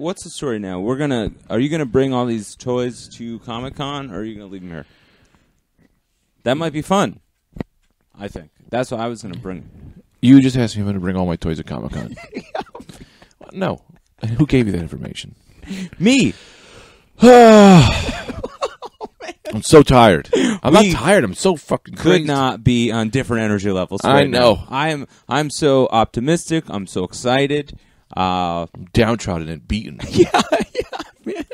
what's the story now? Are you gonna bring all these toys to Comic-Con, or are you gonna leave them here? That might be fun. I think that's what I was gonna bring. You just asked me if I'm gonna bring all my toys to Comic-Con. No. Who gave you that information? Me. I'm so tired. I'm not tired. I'm so fucking crazy. Could not be on different energy levels. Right, I know. Now. I'm so optimistic. I'm so excited. I'm downtrodden and beaten. Yeah, man.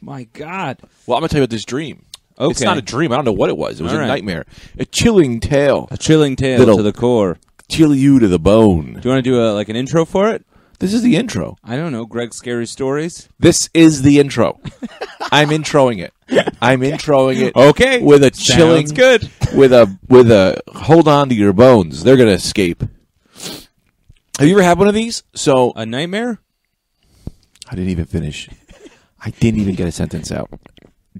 My God. Well, I'm gonna tell you about this dream. Okay. It's not a dream. I don't know what it was. It was a nightmare. A chilling tale. A chilling tale that'll to the core. Chill you to the bone. Do you want to do like an intro for it? This is the intro. I don't know. Greg's Scary Stories? This is the intro. I'm introing it. I'm introing it. Okay. With a chilling... Sounds good. With a hold on to your bones. They're going to escape. Have you ever had one of these? So... A nightmare? I didn't even finish. I didn't even get a sentence out.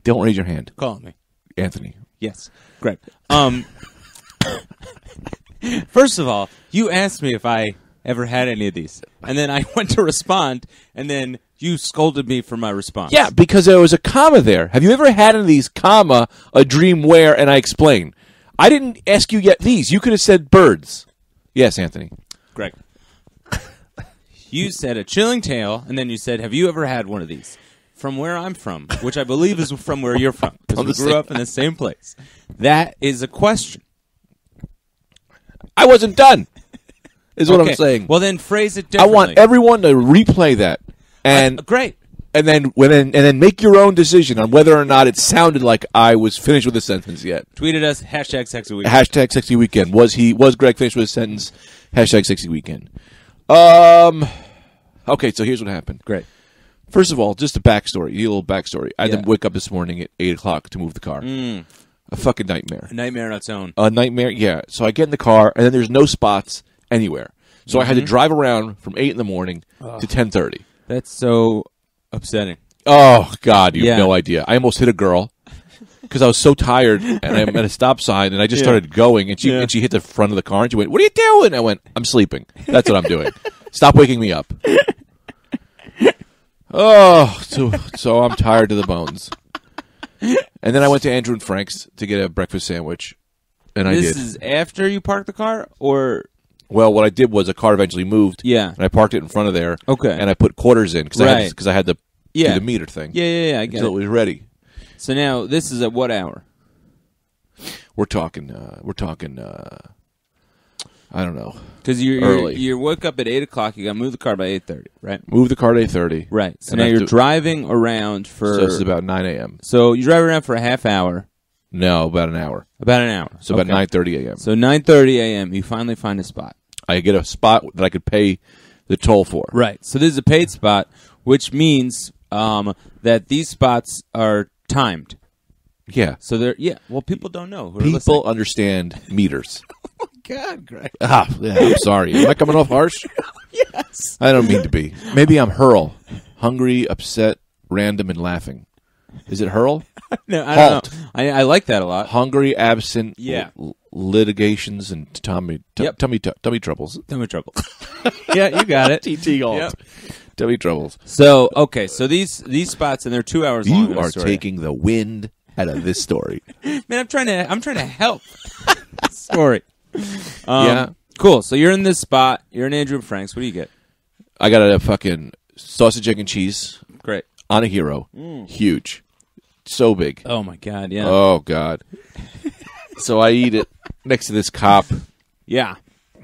Don't raise your hand. Call me. Anthony. Yes. Greg. First of all, you asked me if I... ever had any of these. And then I went to respond, and then you scolded me for my response. Yeah, because there was a comma there. Have you ever had any of these, comma, a dream where, and I explain. I didn't ask you yet these. You could have said birds. Yes, Anthony. Greg. You said a chilling tale, and then you said, have you ever had one of these? From where I'm from, which I believe is from where you're from, because we grew up in the same place. That is a question. I wasn't done. Is what I'm saying. Well, then phrase it differently. I want everyone to replay that, and great, and then make your own decision on whether or not it sounded like I was finished with a sentence yet. Tweeted us #SexyWeekend. #SexyWeekend. Was Greg finished with a sentence? #SexyWeekend. Okay, so here's what happened. Great. First of all, just a backstory. A little backstory. I had to wake up this morning at 8 o'clock to move the car. A fucking nightmare. A nightmare on its own. A nightmare. Yeah. So I get in the car, and then there's no spots anywhere. So I had to drive around from 8 in the morning to 10:30. That's so upsetting. Oh, God, you have no idea. I almost hit a girl because I was so tired, and I'm at a stop sign, and I just started going, and she hit the front of the car, and she went, "What are you doing?" I went, "I'm sleeping. That's what I'm doing. Stop waking me up." Oh, so I'm tired to the bones. And then I went to Andrew and Frank's to get a breakfast sandwich, and This is after you parked the car, or... Well, what I did was a car eventually moved, and I parked it in front of there, and I put quarters in because I had to do the meter thing. Yeah, I get it. Until it was ready. So now this is at what hour? We're talking. I don't know. Because you woke up at 8 o'clock. You got to move the car by 8:30, right? Move the car at 8:30, right? So now you're driving around for. So it's about 9 a.m. So you drive around for a half hour. No, about an hour. About an hour. So about 9:30 a.m. So 9:30 a.m. you finally find a spot. I get a spot that I could pay the toll for. Right. So this is a paid spot, which means that these spots are timed. Yeah. So they're Well, people don't know. People understand meters. Oh my God, Greg. Ah, yeah, I'm sorry. Am I coming off harsh? Yes. I don't mean to be. Maybe I'm hurl, hungry, upset, random, and laughing. Is it hurl? No, I don't know. I like that a lot. Hungry, absent, litigations, and tummy troubles. Tummy troubles. Yeah, you got it. TT alt. Yep. Tummy troubles. So, okay, so these spots, and they're 2 hours long. You are taking the wind out of this story. Man, I'm trying to help. Story. Yeah. Cool. So you're in this spot. You're in Andrew and Frank's. What do you get? I got a fucking sausage, egg, and cheese. Great. On a hero. Huge. So big. Oh, my God, yeah. Oh, God. So I eat it next to this cop. Yeah.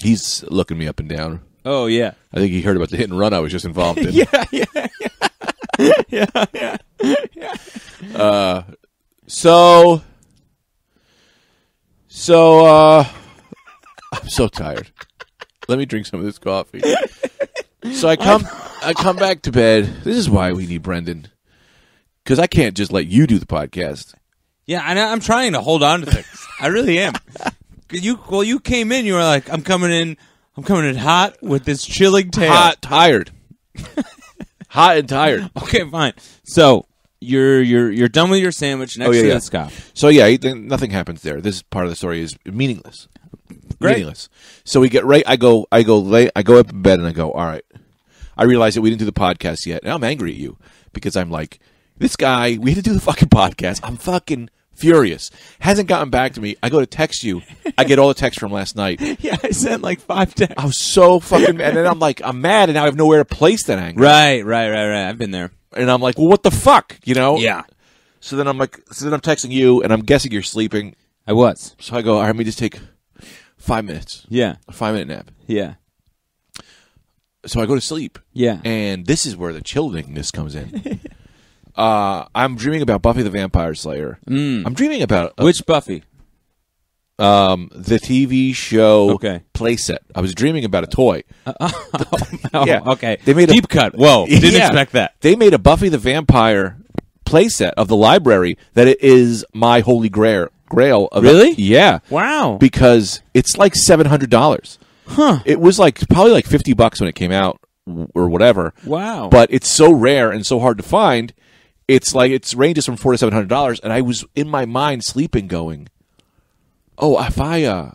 He's looking me up and down. Oh, yeah. I think he heard about the hit and run I was just involved in. Yeah. So I'm so tired. Let me drink some of this coffee. So I come back to bed. This is why we need Brendan. Because I can't just let you do the podcast. Yeah, and I'm trying to hold on to things. I really am. You came in. You were like, I'm coming in hot with this chilling tale. Hot and tired. Okay, fine. So you're done with your sandwich next to this cop. So yeah, nothing happens there. This part of the story is meaningless. Great. Meaningless. So we get right. I go up in bed and I go, all right, I realized that we didn't do the podcast yet, and I'm angry at you because I'm like, this guy, we had to do the fucking podcast. I'm fucking furious. Hasn't gotten back to me. I go to text you. I get all the texts from last night. Yeah, I sent like 5 texts. I was so fucking mad. And then I'm like, I'm mad, and now I have nowhere to place that anger. Right. I've been there. And I'm like, well, what the fuck, you know? Yeah. So then I'm like, I'm texting you, and I'm guessing you're sleeping. I was. So I go, all right, let me just take 5 minutes. Yeah. A 5-minute nap. Yeah. So I go to sleep. Yeah. And this is where the chillingness comes in. I'm dreaming about Buffy the Vampire Slayer. Mm. I'm dreaming about... Which Buffy? The TV show playset. I was dreaming about a toy. Okay. They made deep cut. Whoa. Didn't expect that. They made a Buffy the Vampire playset of the library that it is my holy grail. Of really? Yeah. Wow. Because it's like $700. Huh. It was like probably like $50 when it came out or whatever. Wow. But it's so rare and so hard to find. It's like it ranges from $400 to $700. And I was in my mind sleeping going, oh, if I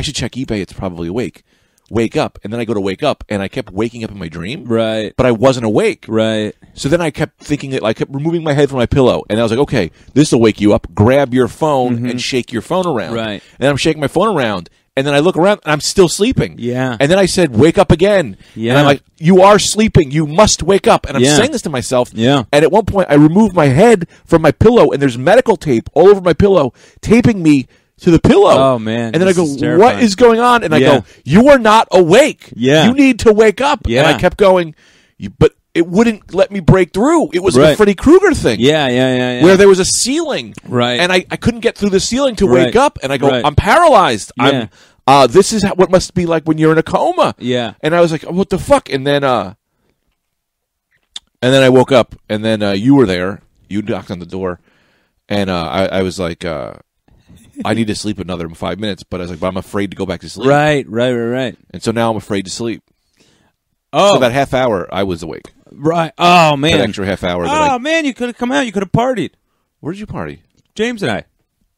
should check eBay, it's probably awake. Wake up. And then I go to wake up, and I kept waking up in my dream. Right. But I wasn't awake. Right. So then I kept thinking that I kept removing my head from my pillow. And I was like, okay, this will wake you up. Grab your phone and shake your phone around. Right. And I'm shaking my phone around. And then I look around, and I'm still sleeping. Yeah. And then I said, wake up again. Yeah. And I'm like, you are sleeping. You must wake up. And I'm saying this to myself. Yeah. And at one point, I removed my head from my pillow, and there's medical tape all over my pillow taping me to the pillow. Oh, man. And then I go, what is going on? And I go, you are not awake. Yeah. You need to wake up. Yeah. And I kept going, but it wouldn't let me break through. It was the Freddy Krueger thing. Yeah. Where there was a ceiling. Right. And I couldn't get through the ceiling to wake up. And I go, I'm paralyzed. Yeah. This is what must be like when you're in a coma. Yeah. And I was like, oh, what the fuck? And then I woke up, and then you were there. You knocked on the door. And I was like, I need to sleep another 5 minutes. But I was like, but I'm afraid to go back to sleep. Right. And so now I'm afraid to sleep. Oh. So that half hour, I was awake. Right. Oh, man. That extra half hour. Man, you could have come out. You could have partied. Where did you party? James and I.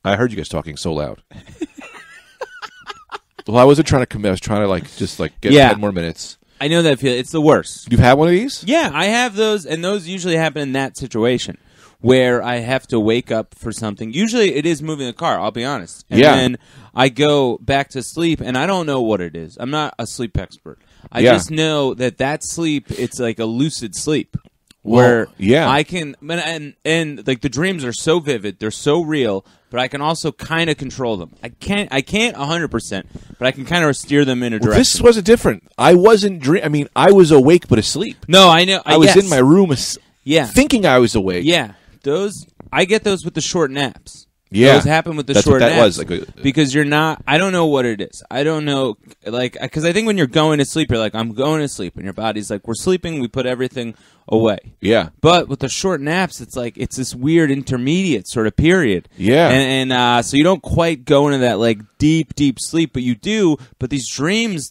I heard you guys talking so loud. Well, I wasn't trying to commit. I was trying to get 10 more minutes. I know that feeling. It's the worst. You've had one of these? Yeah, I have those, and those usually happen in that situation where I have to wake up for something. Usually it is moving a car, I'll be honest. And then I go back to sleep, and I don't know what it is. I'm not a sleep expert. I just know that sleep, it's like a lucid sleep. Where I can, and like the dreams are so vivid, they're so real, but I can also kind of control them. I can't 100%, but I can kind of steer them in a direction. This wasn't different. I wasn't dreaming. I mean, I was awake but asleep. No, I know. I was in my room thinking I was awake. Yeah. Those, I get those with the short naps. Yeah. Those happen with the short naps. That's what that was. Like because you're not, I don't know what it is. I don't know, like, because I think when you're going to sleep, you're like, I'm going to sleep. And your body's like, we're sleeping, we put everything away. Yeah. But with the short naps, it's like, it's this weird intermediate sort of period. Yeah. And so you don't quite go into that, like, deep, deep sleep, but you do. But these dreams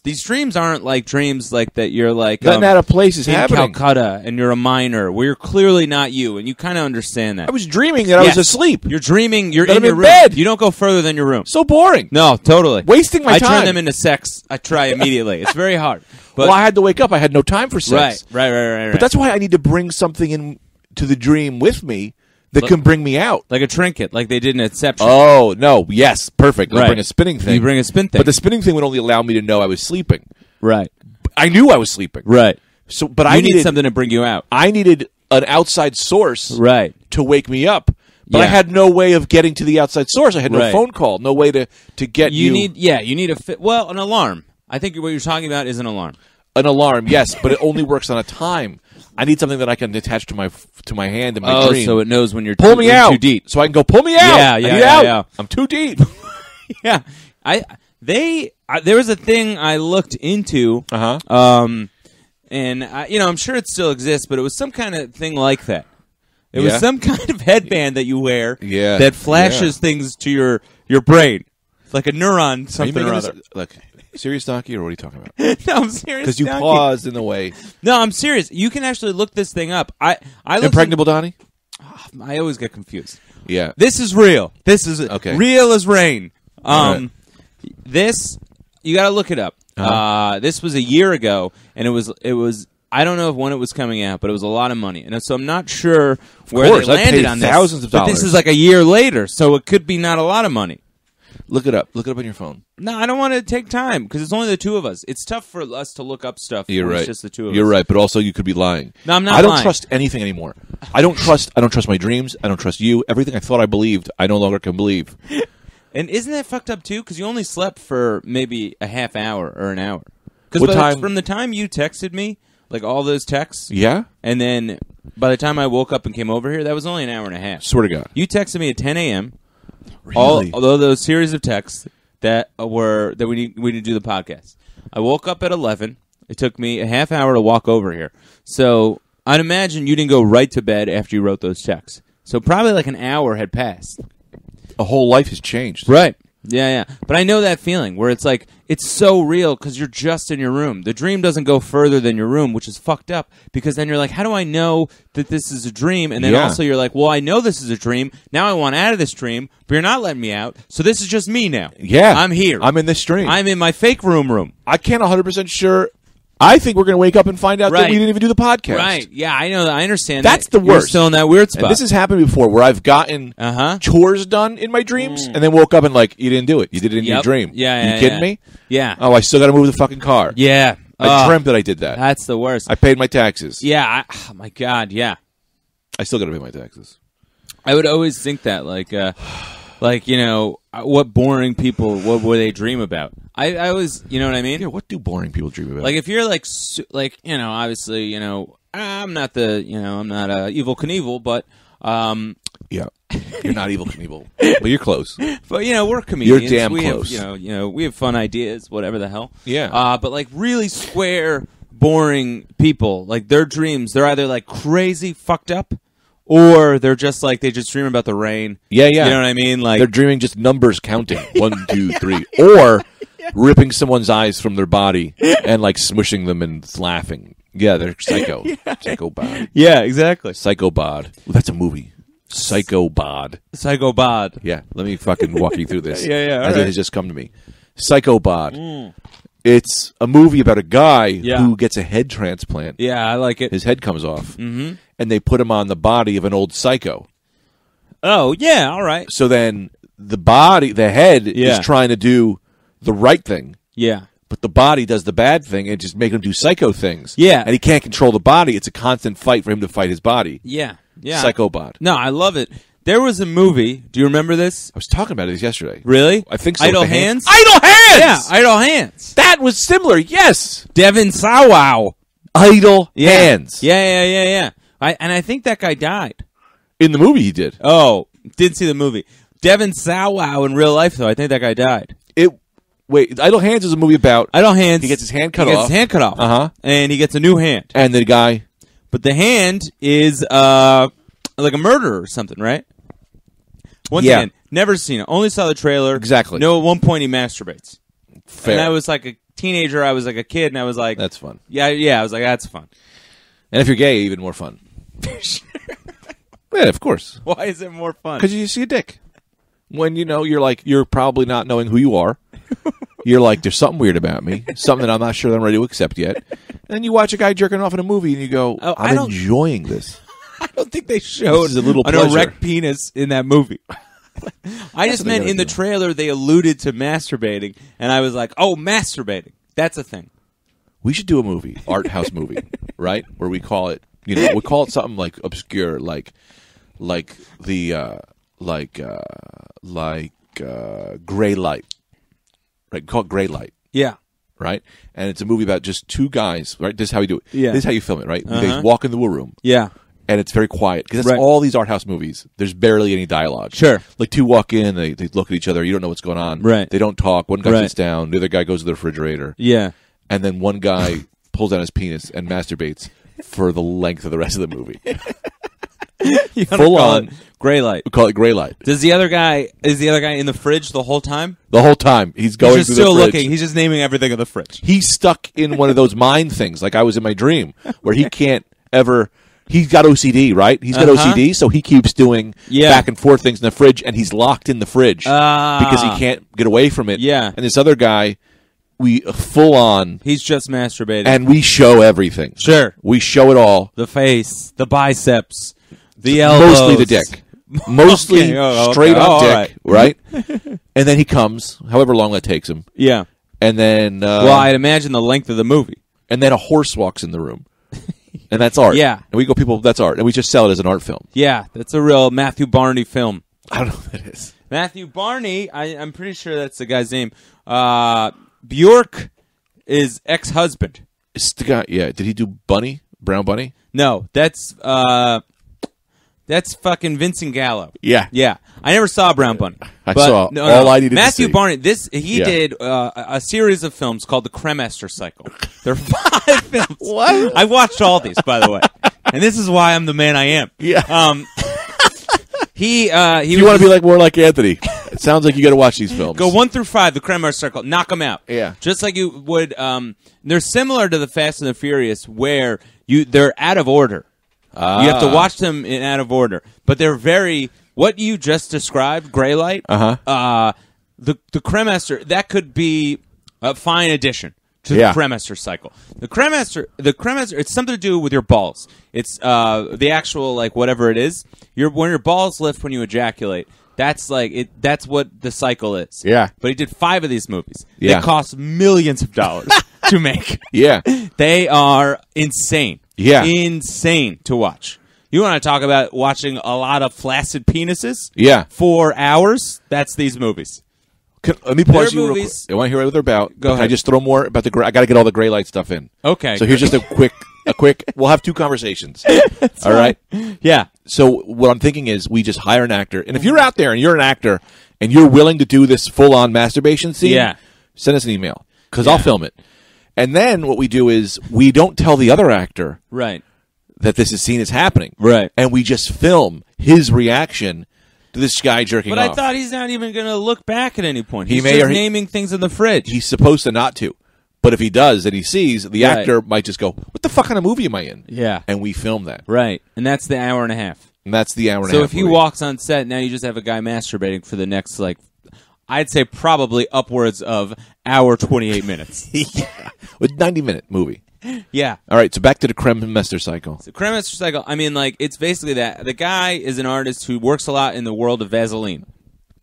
aren't like dreams like that you're like, getting out of place is happening. In Calcutta, and you're a minor, where you're clearly not you, and you kind of understand that. I was dreaming that I was asleep. You're dreaming, you're in your room. Bed. You don't go further than your room. So boring. No, totally. Wasting my time. I turn them into sex. I try immediately. It's very hard. But, well, I had to wake up. I had no time for sex. Right. But that's why I need to bring something in to the dream with me that can bring me out. Like a trinket, like they did in Inception. Oh, no. Yes. Perfect. Let's bring a spinning thing. You bring a spin thing. But the spinning thing would only allow me to know I was sleeping. Right. I knew I was sleeping. Right. So, but I needed something to bring you out. I needed an outside source to wake me up. But I had no way of getting to the outside source. I had no phone call, no way to get you. You need an alarm. I think what you're talking about is an alarm. An alarm, yes, but it only works on a time. I need something that I can attach to my hand in my dream. Oh, so it knows when you're too deep. So I can go, pull me out. Yeah. I'm too deep. Yeah. There was a thing I looked into. Uh-huh. And I'm sure it still exists, but it was some kind of thing like that. It was some kind of headband that you wear that flashes things to your brain. It's like a neuron something or other. Look, serious donkey, or what are you talking about? No, I'm serious. Because you paused in the way. No, I'm serious. You can actually look this thing up. I Impregnable Donnie? Oh, I always get confused. Yeah. This is real. This is real as rain. This, you got to look it up. This was a year ago, and it was I don't know if when it was coming out, but it was a lot of money. And so I'm not sure where they landed on this. Thousands of dollars. But this is like a year later, so it could be not a lot of money. Look it up. Look it up on your phone. No, I don't want to take time because it's only the two of us. It's tough for us to look up stuff. You're right. It's just the two of us. You're right, but also you could be lying. No, I'm not lying. I don't trust anything anymore. I don't trust my dreams. I don't trust you. Everything I thought I believed, I no longer can believe. And isn't that fucked up too? Because you only slept for maybe a half hour or an hour. Because from the time you texted me, like all those texts. Yeah. And then by the time I woke up and came over here, that was only an hour and a half. Swear to God. You texted me at 10 a.m. Really? Although those series of texts that were that we need to do the podcast. I woke up at 11. It took me a half hour to walk over here. So I'd imagine you didn't go right to bed after you wrote those texts. So probably like an hour had passed. A whole life has changed. Right. Yeah, yeah. But I know that feeling where it's like, it's so real because you're just in your room. The dream doesn't go further than your room, which is fucked up because then you're like, how do I know that this is a dream? And then also you're like, well, I know this is a dream. Now I want out of this dream, but you're not letting me out. So this is just me now. Yeah. I'm here. I'm in this dream. I'm in my fake room. I can't 100% sure. I think we're going to wake up and find out that we didn't even do the podcast. Right. Yeah, I know. I understand. That's the worst. You're still in that weird spot. And this has happened before where I've gotten chores done in my dreams and then woke up and like, you didn't do it. You did it in your dream. Yeah, yeah. You kidding me? Yeah. Oh, I still got to move the fucking car. Yeah. I dreamt that I did that. That's the worst. I paid my taxes. Yeah. Oh, my God. Yeah. I still got to pay my taxes. I would always think that. Like, you know, what boring people, what would they dream about? I always, you know what I mean? Yeah, what do boring people dream about? Like, if you're like you know, obviously, you know, I'm not Evel Knievel, but... yeah, you're not Evel Knievel, but you're close. But, you know, we're comedians. You're damn close. You know, we have fun ideas, whatever the hell. Yeah. But, like, really square, boring people, like, their dreams, they're either, like, crazy, fucked up, or they're just like, they just dream about the rain. Yeah, yeah. You know what I mean? Like they're dreaming just numbers counting. One, two, three. Or ripping someone's eyes from their body and like smushing them and laughing. Yeah, they're psycho. Psychobod. Yeah, exactly. Psychobod. That's a movie. Psychobod. Psychobod. Yeah, let me fucking walk you through this. Yeah, yeah. It has just come to me. Psychobod. Mm. It's a movie about a guy who gets a head transplant. Yeah, I like it. His head comes off. Mm-hmm. And they put him on the body of an old psycho. Oh, yeah, all right. So then the head is trying to do the right thing. Yeah. But the body does the bad thing and just make him do psycho things. Yeah. And he can't control the body. It's a constant fight for him to fight his body. Yeah, yeah. Psychobot. No, I love it. There was a movie. Do you remember this? I was talking about it yesterday. Really? I think so. Idle Hands? Idle Hands! Yeah, Idle Hands. That was similar, yes. Devin Sawa. Idle Hands. Yeah, yeah, yeah, yeah. I think that guy died. In the movie, he did. Oh, didn't see the movie. Devin Sawa in real life, though. I think that guy died. Idle Hands is a movie about... Idle Hands. He gets his hand cut off. Uh-huh. And he gets a new hand. And the guy... But the hand is like a murderer or something, right? Once again, never seen it. Only saw the trailer. Exactly. No, at one point he masturbates. Fair. And I was like a teenager. I was like a kid, and I was like... That's fun. Yeah, yeah. I was like, that's fun. And if you're gay, even more fun. Sure. Yeah, of course. Why is it more fun? Because you see a dick. When you know, you're like, you're probably not knowing who you are. You're like, there's something weird about me, something that I'm not sure that I'm ready to accept yet. And then you watch a guy jerking off in a movie, and you go, oh, I'm enjoying this. I don't think they showed a little an erect penis in that movie. I just meant in the trailer they alluded to masturbating, and I was like, oh, masturbating. That's a thing. We should do a movie, art house movie, right? Where we call it, you know, we call it something like obscure, like Gray Light, right? Call it Gray Light, yeah, right. And it's a movie about just two guys, right? This is how you do it. Yeah, this is how you film it, right? Uh-huh. They walk into a room, yeah, and it's very quiet because that's all these art house movies. There's barely any dialogue. Sure, like two walk in, they look at each other. You don't know what's going on. Right, they don't talk. One guy sits down, the other guy goes to the refrigerator. Yeah. And then one guy pulls out his penis and masturbates for the length of the rest of the movie. Full on Gray Light. We call it Gray Light. Does the other guy in the fridge the whole time? The whole time he's going. He's just still looking. He's just naming everything in the fridge. He's stuck in one of those mind things, like I was in my dream, where he can't ever. He's got OCD, right? He's got OCD, so he keeps doing back and forth things in the fridge, and he's locked in the fridge because he can't get away from it. Yeah. And this other guy we full on. He's just masturbating. And we show everything. Sure. We show it all. The face, the biceps, the elbows. Mostly the dick. Mostly straight up dick, right? And then he comes, however long that takes him. Yeah. And then... well, I'd imagine the length of the movie. And then a horse walks in the room. And that's art. Yeah. And we go, people, that's art. And we just sell it as an art film. Yeah. That's a real Matthew Barney film. I don't know who that is. Matthew Barney, I'm pretty sure that's the guy's name. Bjork is ex-husband. It's the guy, yeah. Did he do Bunny? Brown Bunny? No. That's fucking Vincent Gallo. Yeah. Yeah. I never saw Brown Bunny. Matthew Barney did a series of films called The Cremester Cycle. There are 5 films. What? I watched all these, by the way. And this is why I'm the man I am. Yeah. You want to be more like Anthony. It sounds like you got to watch these films. Go 1 through 5, The Kramer Circle. Knock them out. Yeah. Just like you would. They're similar to the Fast and the Furious, where they're out of order. You have to watch them in out of order, but they're very what you just described. Gray Light. Uh huh. The Kremester, that could be a fine addition to the Kremester Cycle. The Kremester, it's something to do with your balls. It's the actual whatever it is. When your balls lift when you ejaculate. That's that's what the cycle is. Yeah. But he did 5 of these movies. Yeah. They cost millions of dollars to make. Yeah. They are insane. Yeah. Insane to watch. You want to talk about watching a lot of flaccid penises? Yeah. For hours? That's these movies. Let me pause you real quick. I want to hear what they're about. Go ahead. Can I just throw more about the gray? I got to get all the Gray Light stuff in. Okay. So here's just a quick. We'll have 2 conversations. All right. Yeah. So what I'm thinking is we just hire an actor, and if you're out there and you're an actor and you're willing to do this full-on masturbation scene, send us an email because I'll film it. And then what we do is we don't tell the other actor that this scene is happening, right? And we just film his reaction. This guy jerking off. But I thought he's not even going to look back at any point. He's just naming things in the fridge. He's supposed to not to. But if he does and he sees, the actor might just go, what the fuck kind of movie am I in? Yeah. And we film that. Right. And that's the hour and a half. And that's the hour and a half. So if he walks on set, now you just have a guy masturbating for the next, I'd say probably upwards of hour 28 minutes. Yeah. A 90-minute movie. Yeah. All right, so back to the Kremester Cycle. So Kremester Cycle, I mean, it's basically that. The guy is an artist who works a lot in the world of Vaseline.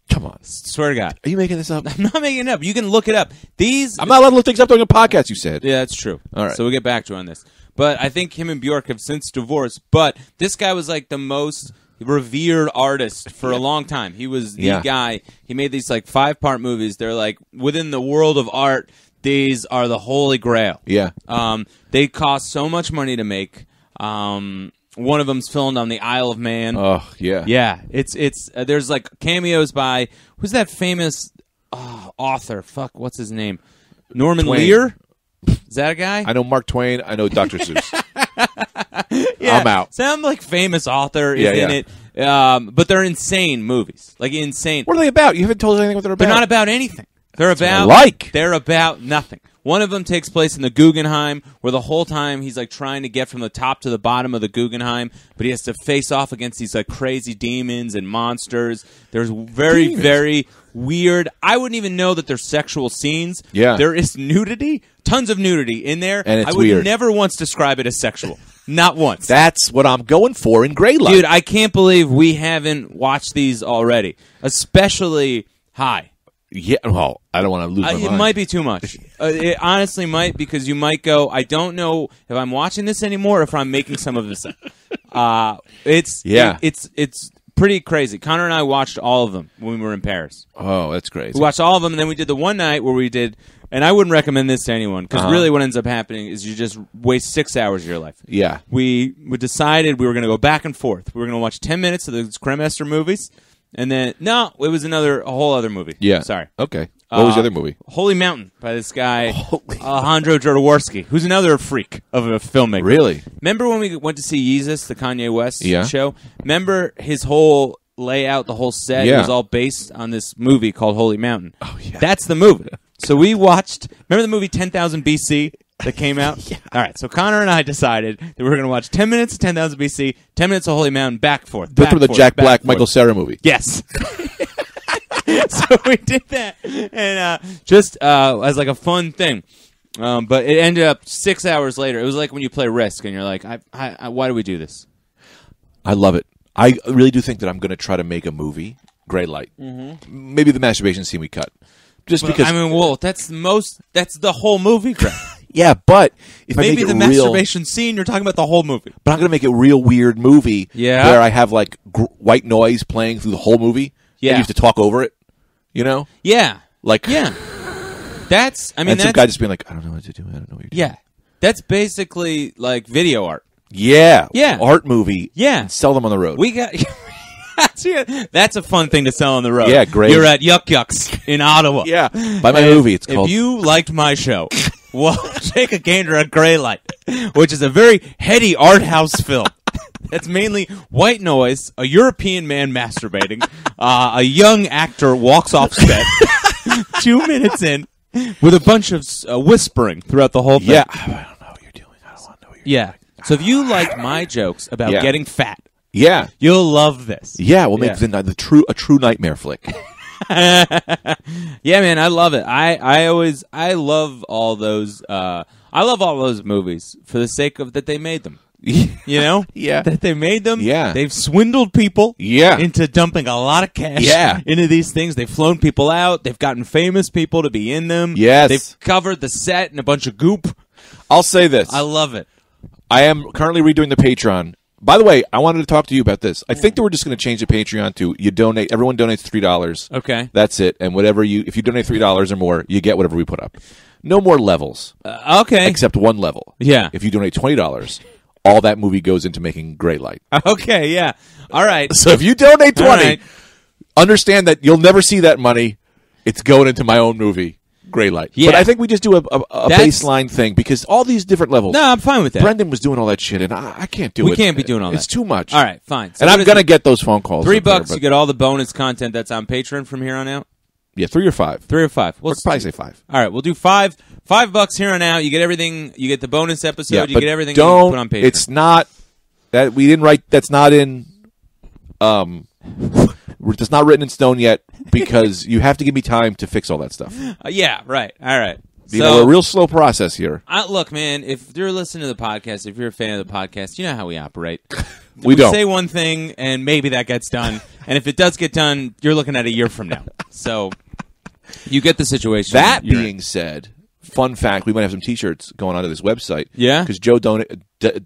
Come on. Swear to God. Are you making this up? I'm not making it up. You can look it up. I'm not allowed to look things up during a podcast, you said. Yeah, that's true. All right. So we'll get back to you on this. But I think him and Bjork have since divorced. But this guy was, the most revered artist for a long time. He was the guy. He made these, 5-part movies. They're, within the world of art. These are the holy grail. Yeah. They cost so much money to make. One of them's filmed on the Isle of Man. Oh, yeah. Yeah. It's there's cameos by who's that famous author? Fuck, what's his name? Norman Lear? Is that a guy? I know Mark Twain. I know Dr. Seuss. Yeah. I'm out. Some famous author is in it. But they're insane movies. Insane. What are they about? You haven't told us anything what they're about. They're not about anything. They're about nothing. One of them takes place in the Guggenheim, where the whole time he's trying to get from the top to the bottom of the Guggenheim, but he has to face off against these crazy demons and monsters. There's very weird. I wouldn't even know that there's sexual scenes. Yeah, there is nudity, tons of nudity in there, and it's weird. Never once describe it as sexual. Not once. That's what I'm going for in Gray Light. Dude, I can't believe we haven't watched these already, especially High. Yeah, well, I don't want to lose my mind. It might be too much. It honestly might, because you might go, I don't know if I'm watching this anymore or if I'm making some of this up. It's pretty crazy. Connor and I watched all of them when we were in Paris. Oh, that's crazy. We watched all of them, and then we did the one night where we did, and I wouldn't recommend this to anyone, because really what ends up happening is you just waste 6 hours of your life. Yeah. We decided we were going to go back and forth. We were going to watch 10 minutes of those Kremester movies. And then, it was a whole other movie. Yeah. Sorry. Okay. What was the other movie? Holy Mountain by this guy, Alejandro Jodorowsky, who's another freak of a filmmaker. Really? Remember when we went to see Yeezus, the Kanye West show? Remember his whole layout, the whole set was all based on this movie called Holy Mountain. Oh, yeah. That's the movie. So we watched, remember the movie 10,000 BC that came out? Yeah. All right. So Connor and I decided that we were going to watch 10 minutes of 10,000 BC, 10 minutes of Holy Mountain, back forth. That's from the Jack Black, Michael Cera movie. Yes. So we did that, and just as like a fun thing. But it ended up 6 hours later. It was like when you play Risk, and you're like, I why do we do this? I love it. I really do think that I'm going to try to make a movie, Gray Light. Mm-hmm. Maybe the masturbation scene we cut. Just because. I mean, well, that's most. That's the whole movie, Greg. Yeah, but if maybe I make the masturbation scene, you're talking about the whole movie. But I'm going to make a real weird movie where I have like white noise playing through the whole movie. Yeah. And you have to talk over it, you know? Yeah. Like, yeah. That's, I mean, and that's, some guy just being like, I don't know what to do. I don't know what you're doing. Yeah. That's basically like video art. Yeah. Yeah. Art movie. Yeah. And sell them on the road. We got. That's a fun thing to sell on the road. Yeah, great. You're at Yuck Yucks in Ottawa. Yeah. Buy my movie. It's called. If you liked my show. Well, take a gander at Gray Light, which is a very heady art house film. That's mainly white noise, a European man masturbating, a young actor walks off set 2 minutes in with a bunch of whispering throughout the whole thing. Yeah, I don't know what you're doing. I don't want to know what you're doing. Yeah, so if you like my jokes about getting fat, you'll love this. Yeah, we'll make a true nightmare flick. Yeah, man, I love it. I love all those. I love all those movies for the sake of that they made them. You know, that they made them. Yeah, they've swindled people. Yeah. Into dumping a lot of cash. Yeah. Into these things, they've flown people out. They've gotten famous people to be in them. Yes, they've covered the set in a bunch of goop. I'll say this. I love it. I am currently redoing the Patreon. By the way, I wanted to talk to you about this. I think that we're just going to change the Patreon to you donate. Everyone donates $3. Okay, that's it. And whatever if you donate $3 or more, you get whatever we put up. No more levels. Okay, except one level. Yeah, if you donate $20, all that movie goes into making Gray Light. Okay, yeah, all right. So if you donate $20, understand that you'll never see that money. It's going into my own movie. Gray Light. Yeah. But I think we just do a baseline thing because all these different levels. No, I'm fine with that. Brendan was doing all that shit, and I can't do it. We can't be doing all that. It's too much. All right, fine. So and I'm going to get those phone calls. $3, you get all the bonus content that's on Patreon from here on out? Yeah, $3 or $5. $3 or $5. We'll probably say $5. All right, we'll do $5. $5 here on out. You get everything. You get the bonus episode. Yeah, you get everything you put on Patreon. It's not that we didn't write. That's not in. It's not written in stone yet because you have to give me time to fix all that stuff. Yeah, right. All right. You know, a real slow process here. Look, man, if you're listening to the podcast, if you're a fan of the podcast, you know how we operate. we don't. Say one thing, and maybe that gets done. And if it does get done, you're looking at a year from now. So you get the situation. That being said, fun fact, we might have some T-shirts going onto this website. Yeah? Because Joe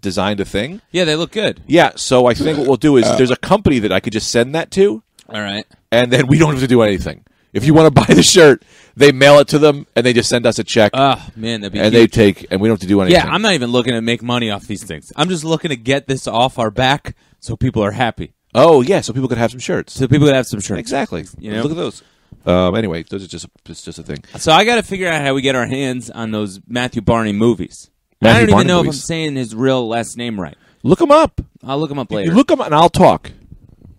designed a thing. Yeah, they look good. Yeah, so I think what we'll do is there's a company that I could just send that to. All right. And then we don't have to do anything. If you want to buy the shirt, they mail it to them, and they just send us a check. Oh, man, that'd be huge. They take, and we don't have to do anything. Yeah, I'm not even looking to make money off these things. I'm just looking to get this off our back so people are happy. Oh, yeah, so people could have some shirts. So people could have some shirts. Exactly. You know? Look at those. Anyway, those are just a thing. So I got to figure out how we get our hands on those Matthew Barney movies. I don't even know if I'm saying his real last name right. Look him up. I'll look him up later. You look him up, and I'll talk.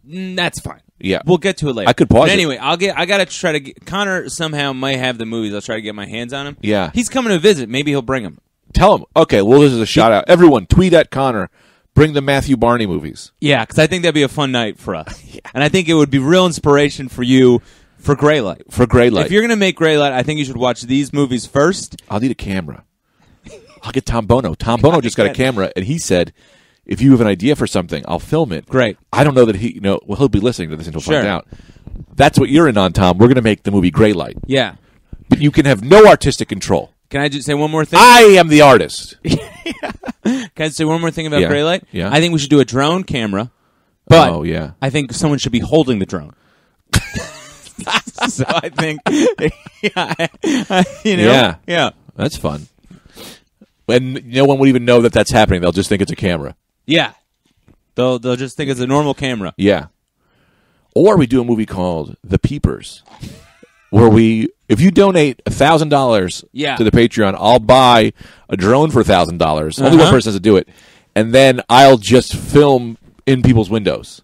That's fine. Yeah, we'll get to it later. I could pause. But anyway, I gotta try to get, Connor somehow might have the movies. I'll try to get my hands on him. Yeah, he's coming to visit. Maybe he'll bring them. Tell him. Okay. Well, this is a shout out. Everyone, tweet at Connor. Bring the Matthew Barney movies. Yeah, because I think that'd be a fun night for us, and I think it would be real inspiration for you for Gray Light. For Gray Light. If you're gonna make Gray Light, I think you should watch these movies first. I'll need a camera. I'll get Tom Bono. Tom Bono just got a camera, and he said, if you have an idea for something, I'll film it. Great. I don't know that he, well, he'll be listening to this until find out. That's what you're in on, Tom. We're going to make the movie Gray Light. Yeah. But you can have no artistic control. Can I just say one more thing? I am the artist. Can I say one more thing about Gray Light? Yeah. I think we should do a drone camera. But I think someone should be holding the drone. So I think, you know? Yeah. Yeah. That's fun. And no one would even know that that's happening. They'll just think it's a camera. Yeah, they'll just think it's a normal camera. Yeah, or we do a movie called The Peepers, where if you donate $1,000 to the Patreon, I'll buy a drone for $1,000. Only one person has to do it, and then I'll just film in people's windows,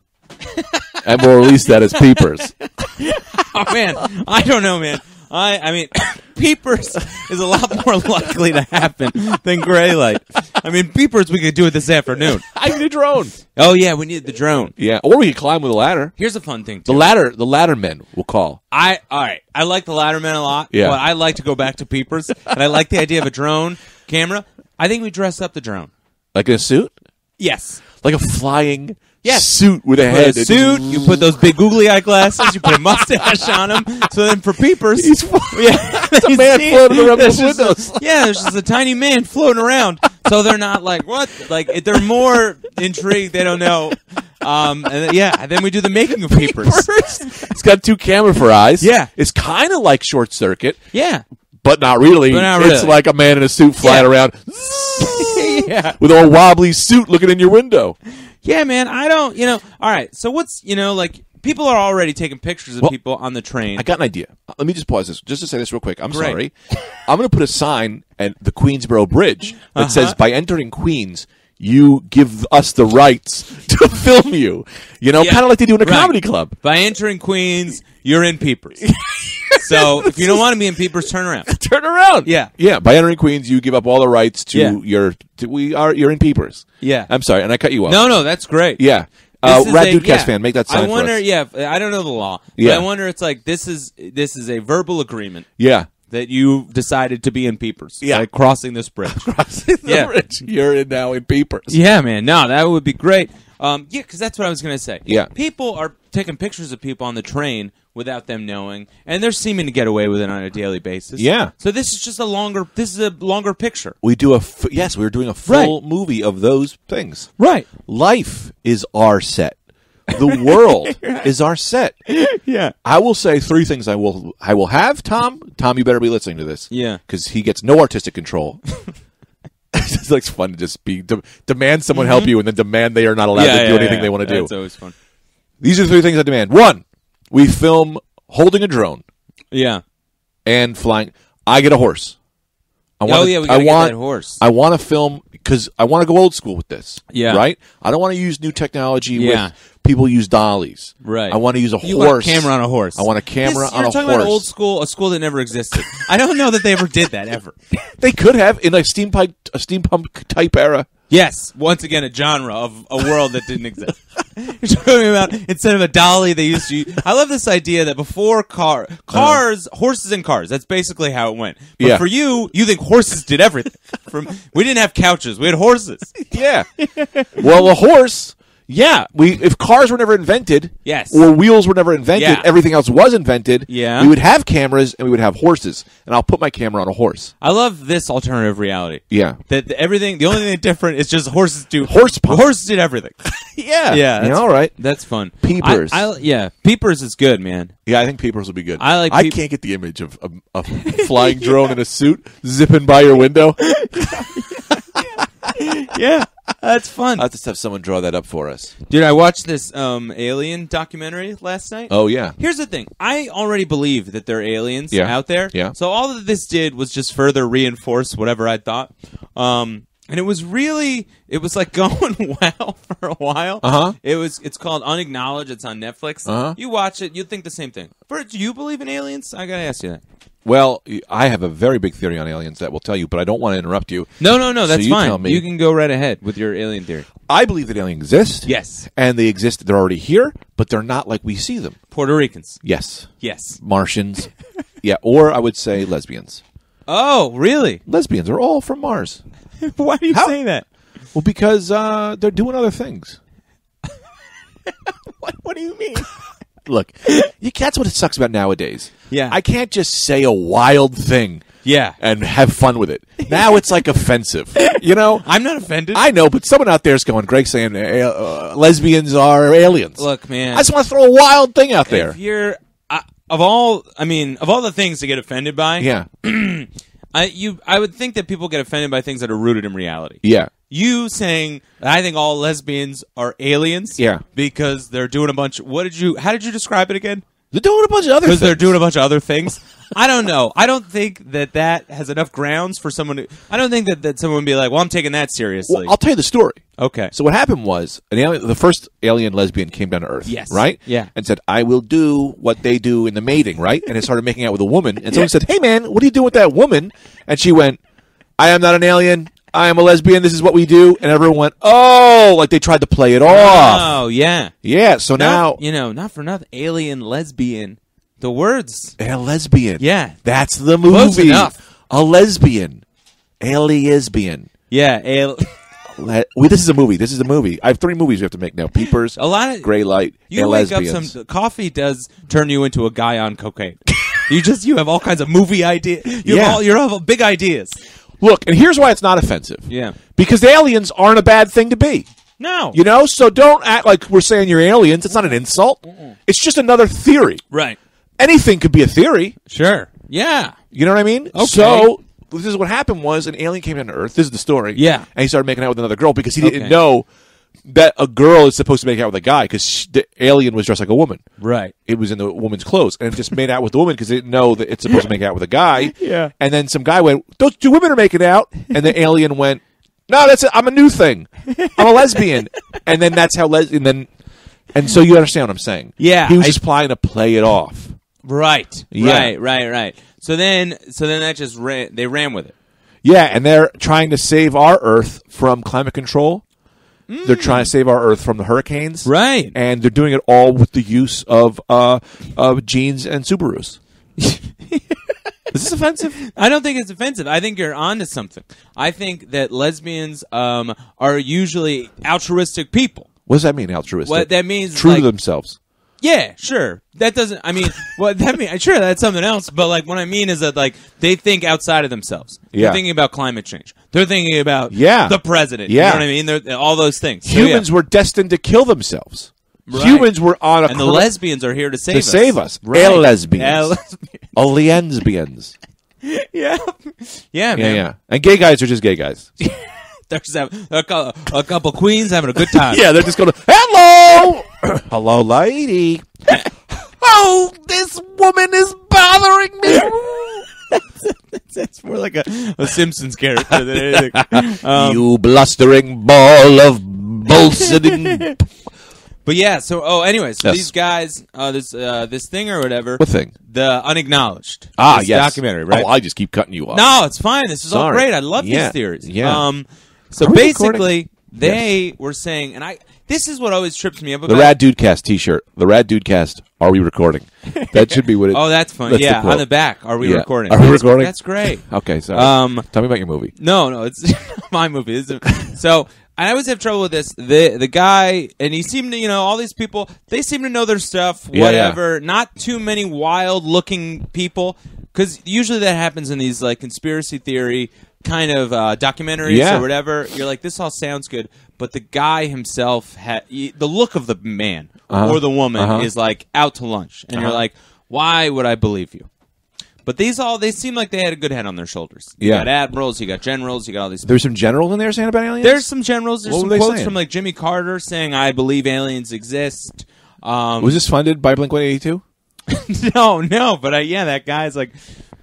and we'll release that as Peepers. Oh man, I don't know, man. I mean, Peepers is a lot more likely to happen than Gray Light. I mean, beepers we could do it this afternoon. I need a drone. Oh, yeah, we need the drone. Yeah, or we could climb with a ladder. Here's a fun thing, too. The ladder men will call. All right, I like the ladder men a lot, yeah. But I like to go back to beepers, and I like the idea of a drone camera. I think we dress up the drone. Like in a suit? Yes. Like a flying... Yes. Suit with a head. A suit. You put those big googly eye glasses. You put a mustache on him. So then for peepers. He's yeah, it's a man floating around the windows. Yeah, there's just a tiny man floating around. So they're not like, what? Like, they're more intrigued. They don't know. And then we do the making of peepers. It's got two camera for eyes. Yeah. It's kind of like Short Circuit. Yeah. But not really. It's like a man in a suit flying around. Yeah. With a wobbly suit looking in your window. Yeah, man, I don't, all right, so what's, like, people are already taking pictures of people on the train. I got an idea. Let me just pause this, just to say this real quick. I'm sorry. I'm going to put a sign at the Queensboro Bridge that says, by entering Queens, you give us the rights to film you. Kind of like they do in a comedy club. By entering Queens, you're in Peepers. So if you don't want to be in Peepers, turn around. Turn around. Yeah. Yeah. By entering Queens, you give up all the rights to you're in Peepers. Yeah. I'm sorry, and I cut you off. No, that's great. Yeah. Rat Dudecast fan, make that sign. I wonder. For us. Yeah. I don't know the law. Yeah. But I wonder. It's like this is a verbal agreement. Yeah. That you decided to be in Peepers. Yeah. By crossing this bridge. Crossing the bridge. You're now in Peepers. Yeah, man. No, that would be great. Yeah, because that's what I was going to say. Yeah. People are taking pictures of people on the train without them knowing, and they're seeming to get away with it on a daily basis. Yeah. So this is just a longer picture. We do we're doing a full movie of those things. Right. Life is our set. The world is our set. Yeah. I will say three things I will have, Tom. Tom, you better be listening to this. Yeah. Because he gets no artistic control. It's like fun to just demand someone help you and then demand they are not allowed to do anything they want to do. It's always fun. These are the three things I demand. One, we film holding a drone. Yeah. And flying. I get a horse. I want that horse. I want to film because I want to go old school with this. Yeah. Right? I don't want to use new technology with people use dollies. Right. I want to use a horse. You want a camera on a horse. I want a camera on a horse. You're talking about old school, a school that never existed. I don't know that they ever did that, ever. They could have in a steampunk type era. Yes. Once again, a genre of a world that didn't exist. You're talking about instead of a dolly, they used to use, I love this idea that before cars, horses and cars, that's basically how it went. But for you think horses did everything. We didn't have couches. We had horses. Yeah. Well, a horse, if cars were never invented or wheels were never invented, everything else was invented, we would have cameras and we would have horses. And I'll put my camera on a horse. I love this alternative reality. Yeah. That everything, the only thing that's different is just horses did everything. Yeah. Yeah. That's, all right. That's fun. Peepers. Peepers is good, man. Yeah, I think Peepers would be good. I can't get the image of a flying drone in a suit zipping by your window. Yeah, that's fun. I'll just have someone draw that up for us. Dude, I watched this alien documentary last night. Oh, yeah. Here's the thing. I already believe that there are aliens out there. Yeah. So all that this did was just further reinforce whatever I thought. And it was like going wow for a while. Uh-huh. It's called Unacknowledged. It's on Netflix. Uh-huh. You watch it, you'd think the same thing. Bert, do you believe in aliens? I got to ask you that. Well, I have a very big theory on aliens that will tell you, but I don't want to interrupt you. No, that's fine. Tell me. You can go right ahead with your alien theory. I believe that aliens exist. Yes. And they exist. They're already here, but they're not like we see them. Puerto Ricans. Yes. Yes. Martians. Yeah, or I would say lesbians. Oh, really? Lesbians are all from Mars. Why do you say that? Well, because they're doing other things. What do you mean? Look, that's what it sucks about nowadays. Yeah. I can't just say a wild thing and have fun with it. Now it's like offensive. I'm not offended. I know, but someone out there is going, Greg's saying lesbians are aliens. Look, man. I just want to throw a wild thing out there. If you're, of all the things to get offended by. Yeah. I would think that people get offended by things that are rooted in reality. Yeah. You saying, I think all lesbians are aliens. Yeah. Because they're doing a bunch. How did you describe it again? They're doing a bunch of other things. Because they're doing a bunch of other things. I don't know. I don't think that has enough grounds for someone to. I don't think that someone would be like, well, I'm taking that seriously. Well, I'll tell you the story. Okay. So what happened was the first alien lesbian came down to Earth. Yes. Right? Yeah. And said, I will do what they do in the mating, right? And it started making out with a woman. And someone said, hey, man, what do you do with that woman? And she went, I am not an alien. I am a lesbian, this is what we do, and everyone went, oh, like they tried to play it off. Oh, yeah. Yeah, so now... You know, not for nothing, alien, lesbian, the words. And a lesbian. Yeah. That's the movie. Close enough. A lesbian. A-lesbian. Yeah, this is a movie. This is a movie. I have three movies we have to make now. Peepers, a lot of Gray Light, you wake up some coffee does turn you into a guy on cocaine. You have all kinds of movie ideas. You have all big ideas. Look, and here's why it's not offensive. Yeah. Because aliens aren't a bad thing to be. No. You know, so don't act like we're saying you're aliens. It's not an insult. It's just another theory. Right. Anything could be a theory. Sure. Yeah. You know what I mean? Okay. So this is what happened was an alien came down to Earth. This is the story. Yeah. And he started making out with another girl because he didn't know that a girl is supposed to make out with a guy because the alien was dressed like a woman. Right. It was in the woman's clothes and just made out with the woman because they didn't know that it's supposed to make out with a guy. Yeah. And then some guy went, those two women are making out. And the alien went, no, that's it. I'm a new thing. I'm a lesbian. And then that's how and so you understand what I'm saying. Yeah. He was just trying to play it off. Right. Yeah. Right. So then that just ran with it. Yeah, and they're trying to save our Earth from climate control. Mm. They're trying to save our Earth from the hurricanes. Right. And they're doing it all with the use of jeans and Subarus. Is this offensive? I don't think it's offensive. I think you're onto something. I think that lesbians are usually altruistic people. What does that mean, altruistic? What that means true to themselves. Yeah, sure. That doesn't. I mean, what that mean? Sure, that's something else. But like, what I mean is that like they think outside of themselves. Yeah. They're thinking about climate change. They're thinking about the president. Yeah. You know what I mean? They're all those things. Humans were destined to kill themselves. Right. Humans were on a. And the lesbians are here to save us. To save us. Right. A lesbians. Yeah. Yeah, man. Yeah. And gay guys are just gay guys. There's a couple queens having a good time. Yeah, they're just going to, hello! Hello, lady. Oh, this woman is bothering me. That's more like a Simpsons character than anything. You blustering ball of bullshitting. But yeah, so these guys, this thing or whatever. What thing? The Unacknowledged. Ah, yes. Documentary, right? Oh, I just keep cutting you off. No, it's fine. This is all great. I love these theories. Yeah. So basically, they were saying, and this is what always trips me up about the Rad Dudecast T-shirt. The Rad Dudecast. Are we recording? That should be what. Oh, that's funny. That's the quote. On the back. Are we recording? Are we recording? That's great. Okay, so tell me about your movie. No, it's my movie. So I always have trouble with this. The guy, and he seemed to, all these people, they seem to know their stuff. Whatever. Yeah. Not too many wild looking people, because usually that happens in these like conspiracy theory kind of documentaries or whatever. You're like, this all sounds good, but the guy himself the look of the man or the woman is like out to lunch, and you're like, why would I believe you? But they seem like they had a good head on their shoulders. You got admirals, you got generals, you got all these. There's some generals in there saying about aliens. There's some generals. There's some quotes from like Jimmy Carter saying, "I believe aliens exist." Was this funded by Blink-182? No, but that guy's like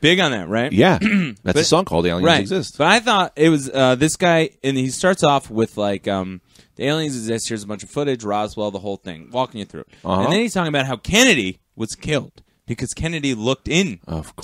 big on that, right? Yeah, that's a song called "Aliens Exist." But I thought it was this guy, and he starts off with like, "The aliens exist." Here's a bunch of footage, Roswell, the whole thing, walking you through it, and then he's talking about how Kennedy was killed because Kennedy looked into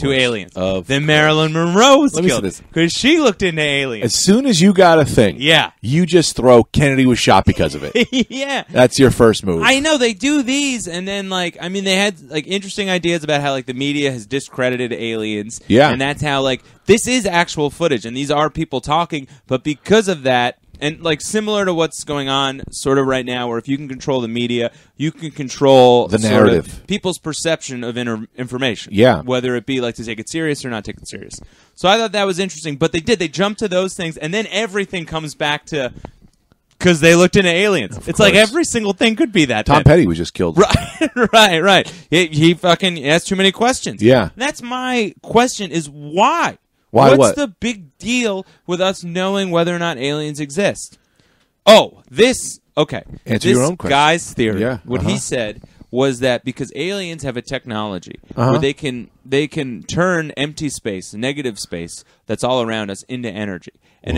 aliens. Marilyn Monroe was killed because she looked into aliens. As soon as you got a thing, you just throw Kennedy was shot because of it. Yeah, that's your first move. I know they do these, and then they had like interesting ideas about how like the media has discredited aliens. Yeah, and that's how like this is actual footage, and these are people talking, but because of that. And like similar to what's going on sort of right now, where if you can control the media, you can control the narrative, sort of people's perception of information. Yeah, whether it be like to take it serious or not take it serious. So I thought that was interesting, but they jumped to those things, and then everything comes back to because they looked into aliens. Of course. Like every single thing could be that. Tom Petty was just killed. Right. He fucking asked too many questions. Yeah, that's my question: is why? What's the big deal with us knowing whether or not aliens exist? Oh, this... Okay. Answer your own question. This guy's theory, what he said was that because aliens have a technology where they can turn empty space, negative space, that's all around us into energy. And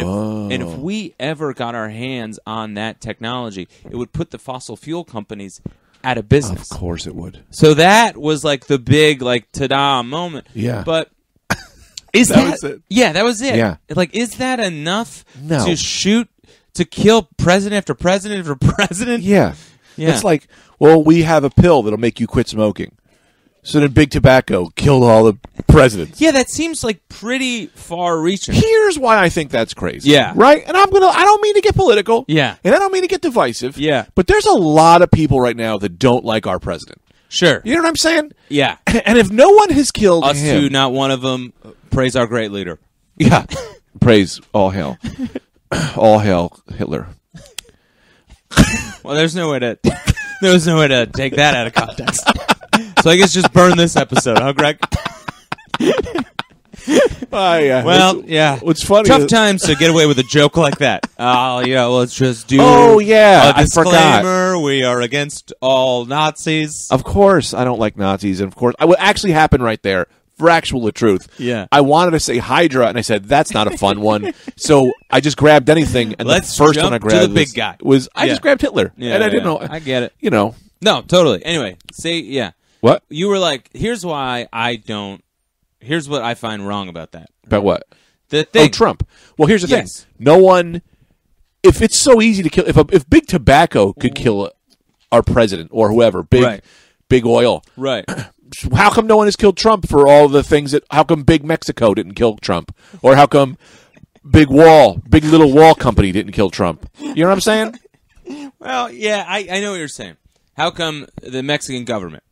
if we ever got our hands on that technology, it would put the fossil fuel companies out of business. Of course it would. So that was like the big, like, ta-da moment. Yeah. But... That was it. Yeah, that was it. Yeah. Like, is that enough to shoot, to kill president after president after president? Yeah. Yeah. It's like, well, we have a pill that'll make you quit smoking. So then Big Tobacco killed all the presidents. Yeah, that seems like pretty far-reaching. Here's why I think that's crazy. Yeah. Right? And I don't mean to get political. Yeah. And I don't mean to get divisive. Yeah. But there's a lot of people right now that don't like our president. Sure. You know what I'm saying? Yeah. And if no one has killed us him... Us two, not one of them, praise our great leader. Yeah. Praise all hell. All hell Hitler. Well, there's no way to take that out of context. So I guess just burn this episode, huh, Greg? Yeah. Well, yeah. What's funny? Tough times to get away with a joke like that. Yeah. Let's just do. Oh yeah. A disclaimer: we are against all Nazis. Of course, I don't like Nazis, and of course, what actually happened right there, for actual the truth. Yeah. I wanted to say Hydra, and I said that's not a fun one, so I just grabbed anything, and the first one I grabbed to the big guy was I just grabbed Hitler, and I didn't know. I get it. You know. No, totally. Anyway, see, yeah. What? You were like, here's why I don't, here's what I find wrong about that. Right? About what? The thing. Oh, Trump. Well, here's the thing. No one, if it's so easy to kill, if Big Tobacco could kill our president or whoever, big oil. Right. How come no one has killed Trump for all the things that, how come Big Mexico didn't kill Trump? Or how come Big Little Wall Company didn't kill Trump? You know what I'm saying? Well, yeah, I know what you're saying. How come the Mexican government?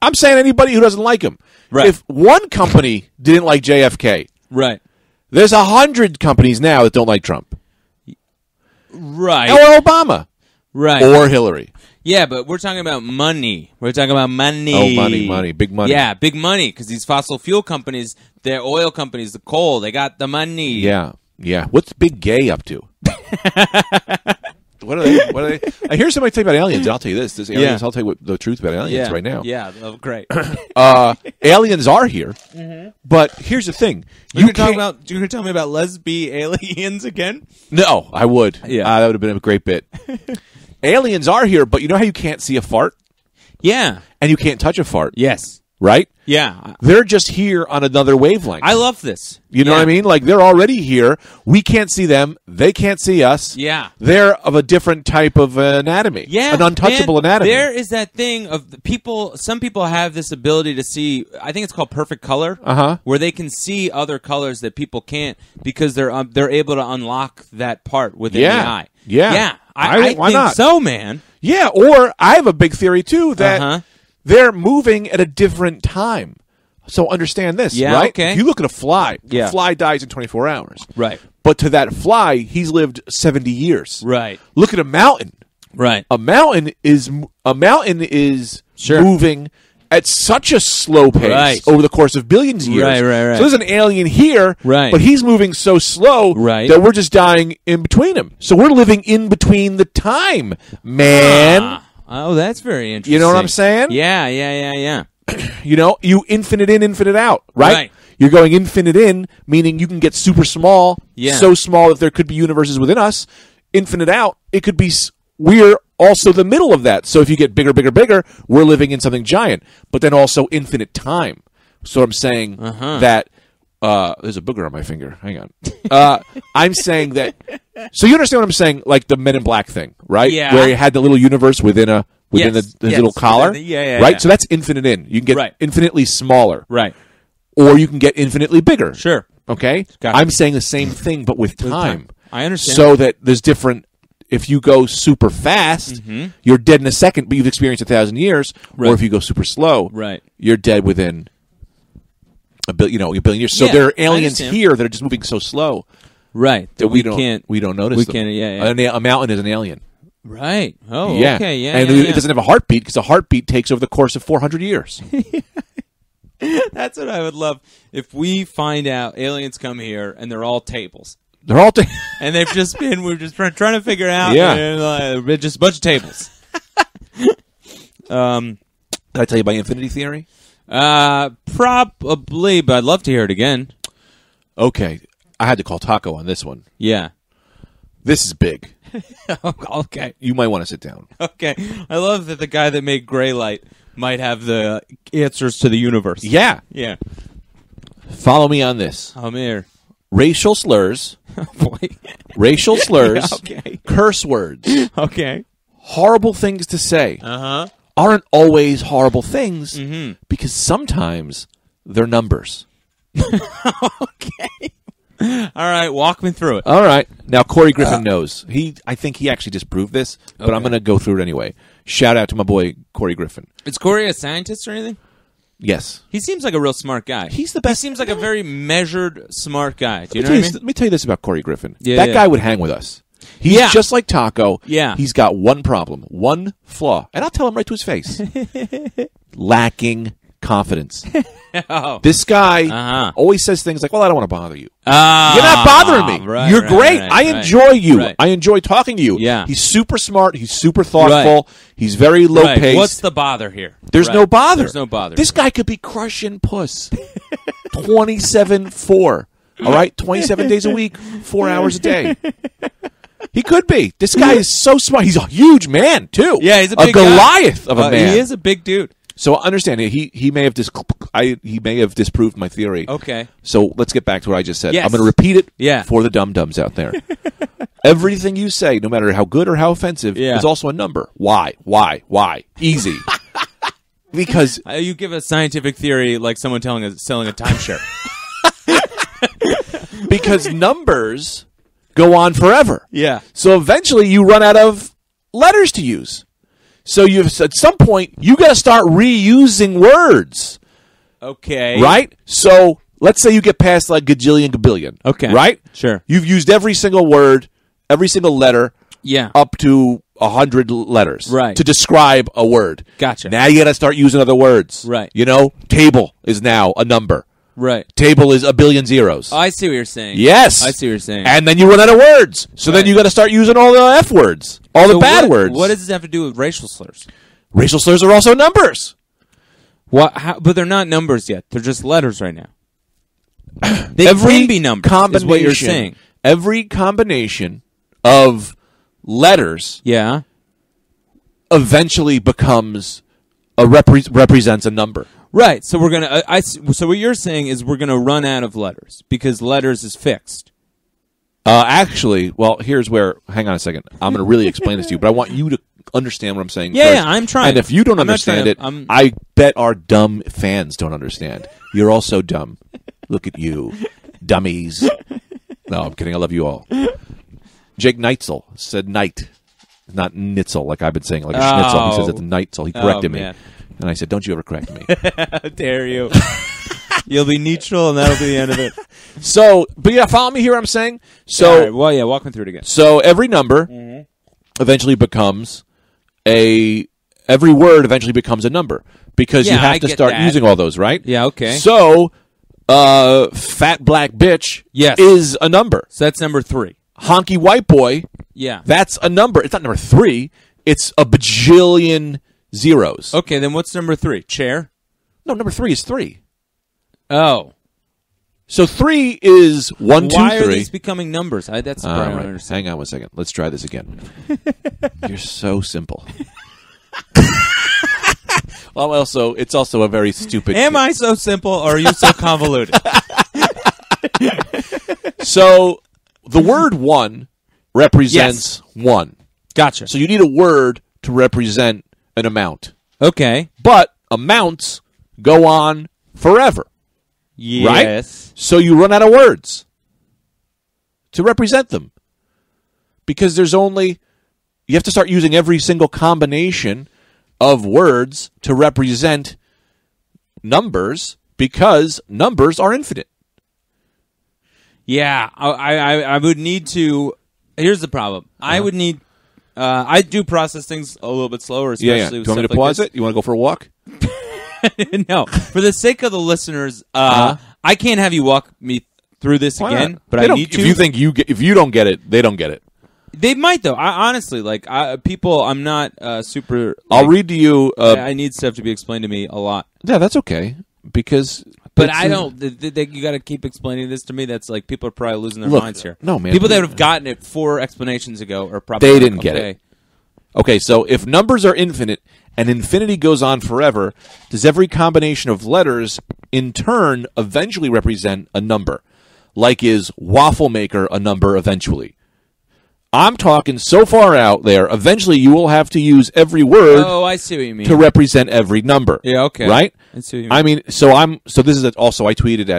I'm saying anybody who doesn't like him. Right. If one company didn't like JFK, there's 100 companies now that don't like Trump. Right. Or Obama. Right. Or Hillary. Yeah, but we're talking about money. We're talking about money. Oh, money, money. Big money. Yeah, big money, because these fossil fuel companies, their oil companies, the coal, they got the money. Yeah, yeah. What's Big Gay up to? What are they? I hear somebody talking about aliens. And I'll tell you this: I'll tell you the truth about aliens right now. Yeah, great. Aliens are here, but here's the thing: you're going to tell me about lesbian aliens again? No, I would. Yeah, that would have been a great bit. Aliens are here, but you know how you can't see a fart? Yeah, and you can't touch a fart. Yes. Right? Yeah. They're just here on another wavelength. I love this. You know what I mean? Like, they're already here. We can't see them. They can't see us. Yeah. They're of a different type of anatomy. Yeah. An untouchable anatomy. There is that thing of the people. Some people have this ability to see, I think it's called perfect color, where they can see other colors that people can't because they're able to unlock that part within the eye. Yeah. Yeah. I think so, man. Yeah. Or I have a big theory, too, that... They're moving at a different time. So understand this, right? Okay. If you look at a fly, the fly dies in 24 hours. Right. But to that fly, he's lived 70 years. Right. Look at a mountain. Right. A mountain is moving at such a slow pace over the course of billions of years. Right. So there's an alien here, but he's moving so slow that we're just dying in between him. So we're living in between the time, man. Oh, that's very interesting. You know what I'm saying? Yeah. You know, you infinite in, infinite out, right? You're going infinite in, meaning you can get super small, so small that there could be universes within us. Infinite out, it could be we're also the middle of that. So if you get bigger, bigger, bigger, we're living in something giant. But then also infinite time. So I'm saying that there's a booger on my finger. Hang on. I'm saying that... So you understand what I'm saying, like the Men in Black thing, right? Yeah. Where you had the little universe within the little collar, right? Yeah. So that's infinite in. You can get infinitely smaller, or you can get infinitely bigger. Sure. Okay. I'm saying the same thing, but with time. I understand. So that there's different. If you go super fast, you're dead in a second, but you've experienced 1,000 years. Or if you go super slow, you're dead within a billion years. So there are aliens here that are just moving so slow. Right. That we don't notice them. A mountain is an alien. Right. Oh, yeah. Okay. Yeah. And it doesn't have a heartbeat because a heartbeat takes over the course of 400 years. That's what I would love if we find out aliens come here and they're all tables. They're all tables. And they've just been, we're just trying to figure out. Yeah. And, just a bunch of tables. Did I tell you my infinity theory? Probably, but I'd love to hear it again. Okay. I had to call Taco on this one. Yeah. This is big. Okay. You might want to sit down. Okay. I love that the guy that made Grey Light might have the answers to the universe. Yeah. Yeah. Follow me on this. I'm here. Racial slurs. Racial slurs. Yeah, okay. Curse words. Okay. Horrible things to say. Uh-huh. Aren't always horrible things because sometimes they're numbers. Okay. All right, walk me through it. All right. Now, Corey Griffin knows. I think he actually disproved this, but I'm going to go through it anyway. Shout out to my boy, Corey Griffin. Is Corey a scientist or anything? Yes. He seems like a real smart guy. He's the best. He seems like a very measured, smart guy. Do you know what I mean? Let me tell you this about Corey Griffin. Yeah, that guy would hang with us. He's just like Taco. Yeah. He's got one problem, one flaw, and I'll tell him right to his face. Lacking confidence. This guy always says things like, well, I don't want to bother you. You're not bothering me. Right, you're great. I enjoy you. Right. I enjoy talking to you. Yeah. He's super smart. He's super thoughtful. Right. He's very low-paced. Right. What's the bother here? There's no bother. There's no bother. This guy could be crushing puss 27-4. All right? 27 days a week, 4 hours a day. He could be. This guy is so smart. He's a huge man, too. Yeah, he's a big guy. A Goliath of a man. He is a big dude. So understand, he may have disproved my theory. Okay. So let's get back to what I just said. Yes. I'm going to repeat it for the dum-dums out there. Everything you say, no matter how good or how offensive, is also a number. Why? Easy. Because you give a scientific theory like someone selling a timeshare. Because numbers go on forever. Yeah. So eventually you run out of letters to use. So at some point, you got to start reusing words. Okay. Right? So let's say you get past like gajillion, gabillion. Okay. Right? Sure. You've used every single word, every single letter up to 100 letters to describe a word. Gotcha. Now you got to start using other words. Right. You know, table is now a number. Right. Table is a billion zeros. Oh, I see what you're saying. Yes. I see what you're saying. And then you run out of words. So then you got to start using all the F words, all the bad words. What does this have to do with racial slurs? Racial slurs are also numbers. What? How? But they're not numbers yet. They're just letters right now. They can be numbers is what you're saying. Every combination of letters eventually becomes represents a number. Right, so we're gonna. So what you're saying is we're gonna run out of letters because letters is fixed. Actually, well, here's where. Hang on a second. I'm gonna really explain this to you, but I want you to understand what I'm saying. Yeah, first. Yeah, I'm trying. And if you don't understand it, I bet our dumb fans don't understand. You're all so dumb. Look at you, dummies. No, I'm kidding. I love you all. Jake Neitzel said "night," not "nitzel," like I've been saying, like a schnitzel. He says it's "nitzel." He corrected me. And I said, don't you ever correct me. How dare you. You'll be neutral, and that'll be the end of it. So, but yeah, follow me here, I'm saying. So, right, well, yeah, walk me through it again. So every number eventually becomes every word eventually becomes a number because you have to start using all those, right? Yeah, okay. So fat black bitch is a number. So that's number 3. Honky white boy, that's a number. It's not number 3. It's a bajillion zeros. Okay, then what's number 3? Chair? No, number 3 is 3. Oh. So 3 is 1, 2, 3. Why are these becoming numbers? That's what I don't understand. Hang on one second. Let's try this again. You're so simple. Well, also, it's also a very stupid... Am I so simple, or are you so convoluted? So, the word one represents one. Gotcha. So you need a word to represent... an amount. Okay. But amounts go on forever. Yes. Right? So you run out of words to represent them. Because there's only... You have to start using every single combination of words to represent numbers because numbers are infinite. Yeah. I would need to... Here's the problem. I would need... I do process things a little bit slower, especially with stuff like this. Do you want me to pause it? You want to go for a walk? No. For the sake of the listeners, I can't have you walk me through this again, but I need to. If you don't get it, they don't get it. They might, though. Honestly, like, people, I'm not super... Like, I'll read to you... I need stuff to be explained to me a lot. Yeah, that's okay, because... But I don't. You got to keep explaining this to me. That's like people are probably losing their minds here. No, man. People that would have gotten it 4 explanations ago are probably they didn't get it. Okay, so if numbers are infinite and infinity goes on forever, does every combination of letters in turn eventually represent a number? Like, is waffle maker a number eventually? I'm talking so far out there, eventually you will have to use every word to represent every number. Yeah, okay. Right? I see what you mean. I mean, so this is also, I tweeted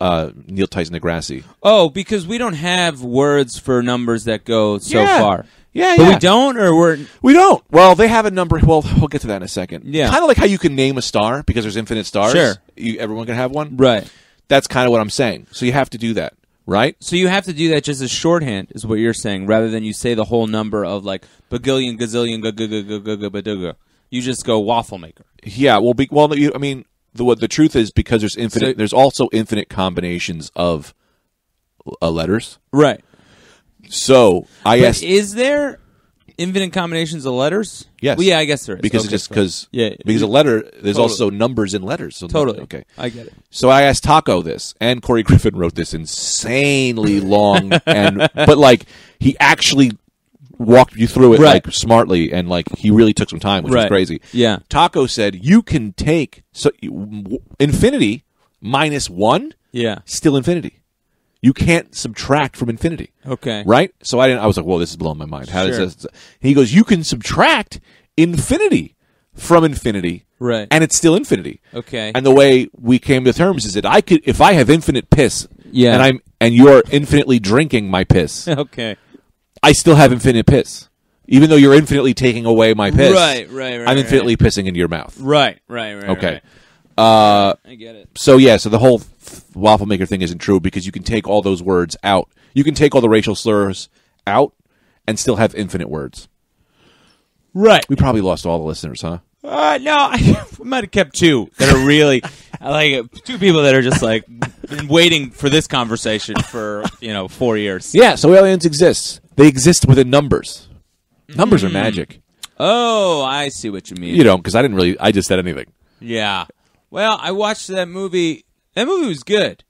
at Neil Tyson Degrassi. Oh, because we don't have words for numbers that go so far. Yeah, but we don't, or we don't. Well, they have a number. Well, we'll get to that in a second. Yeah. Kind of like how you can name a star because there's infinite stars. Sure. Everyone can have one. Right. That's kind of what I'm saying. So you have to do that. Right? So you have to do that just as shorthand is what you're saying, rather than you say the whole number of like bagillion, gazillion, baduga. You just go waffle maker. Yeah. Well, I mean, the truth is because there's infinite. There's also infinite combinations of letters. Right. So I asked. Is there infinite combinations of letters? Yes. Well, yeah, I guess there is. Because a letter, there's also numbers in letters. So totally. Okay. I get it. So I asked Taco this, and Corey Griffin wrote this insanely long, but like he actually walked you through it like smartly, and like he really took some time, which was crazy. Yeah. Taco said you can take infinity minus one. Yeah. Still infinity. You can't subtract from infinity. Okay. Right? So I was like, whoa, this is blowing my mind. How does this? He goes, you can subtract infinity from infinity. Right. And it's still infinity. Okay. And the way we came to terms is that if I have infinite piss and you're infinitely drinking my piss. Okay. I still have infinite piss. Even though you're infinitely taking away my piss. Right. I'm infinitely pissing into your mouth. Right. Okay. Right. I get it. So yeah, so the whole waffle maker thing isn't true because you can take all those words out. You can take all the racial slurs out and still have infinite words. Right. We probably lost all the listeners, huh? No, I might have kept two that are really two people that are just like been waiting for this conversation for 4 years. Yeah. So aliens exist. They exist within numbers. Numbers are magic. Oh, I see what you mean. You know, because I just said anything. Yeah. Well, I watched that movie. That movie was good.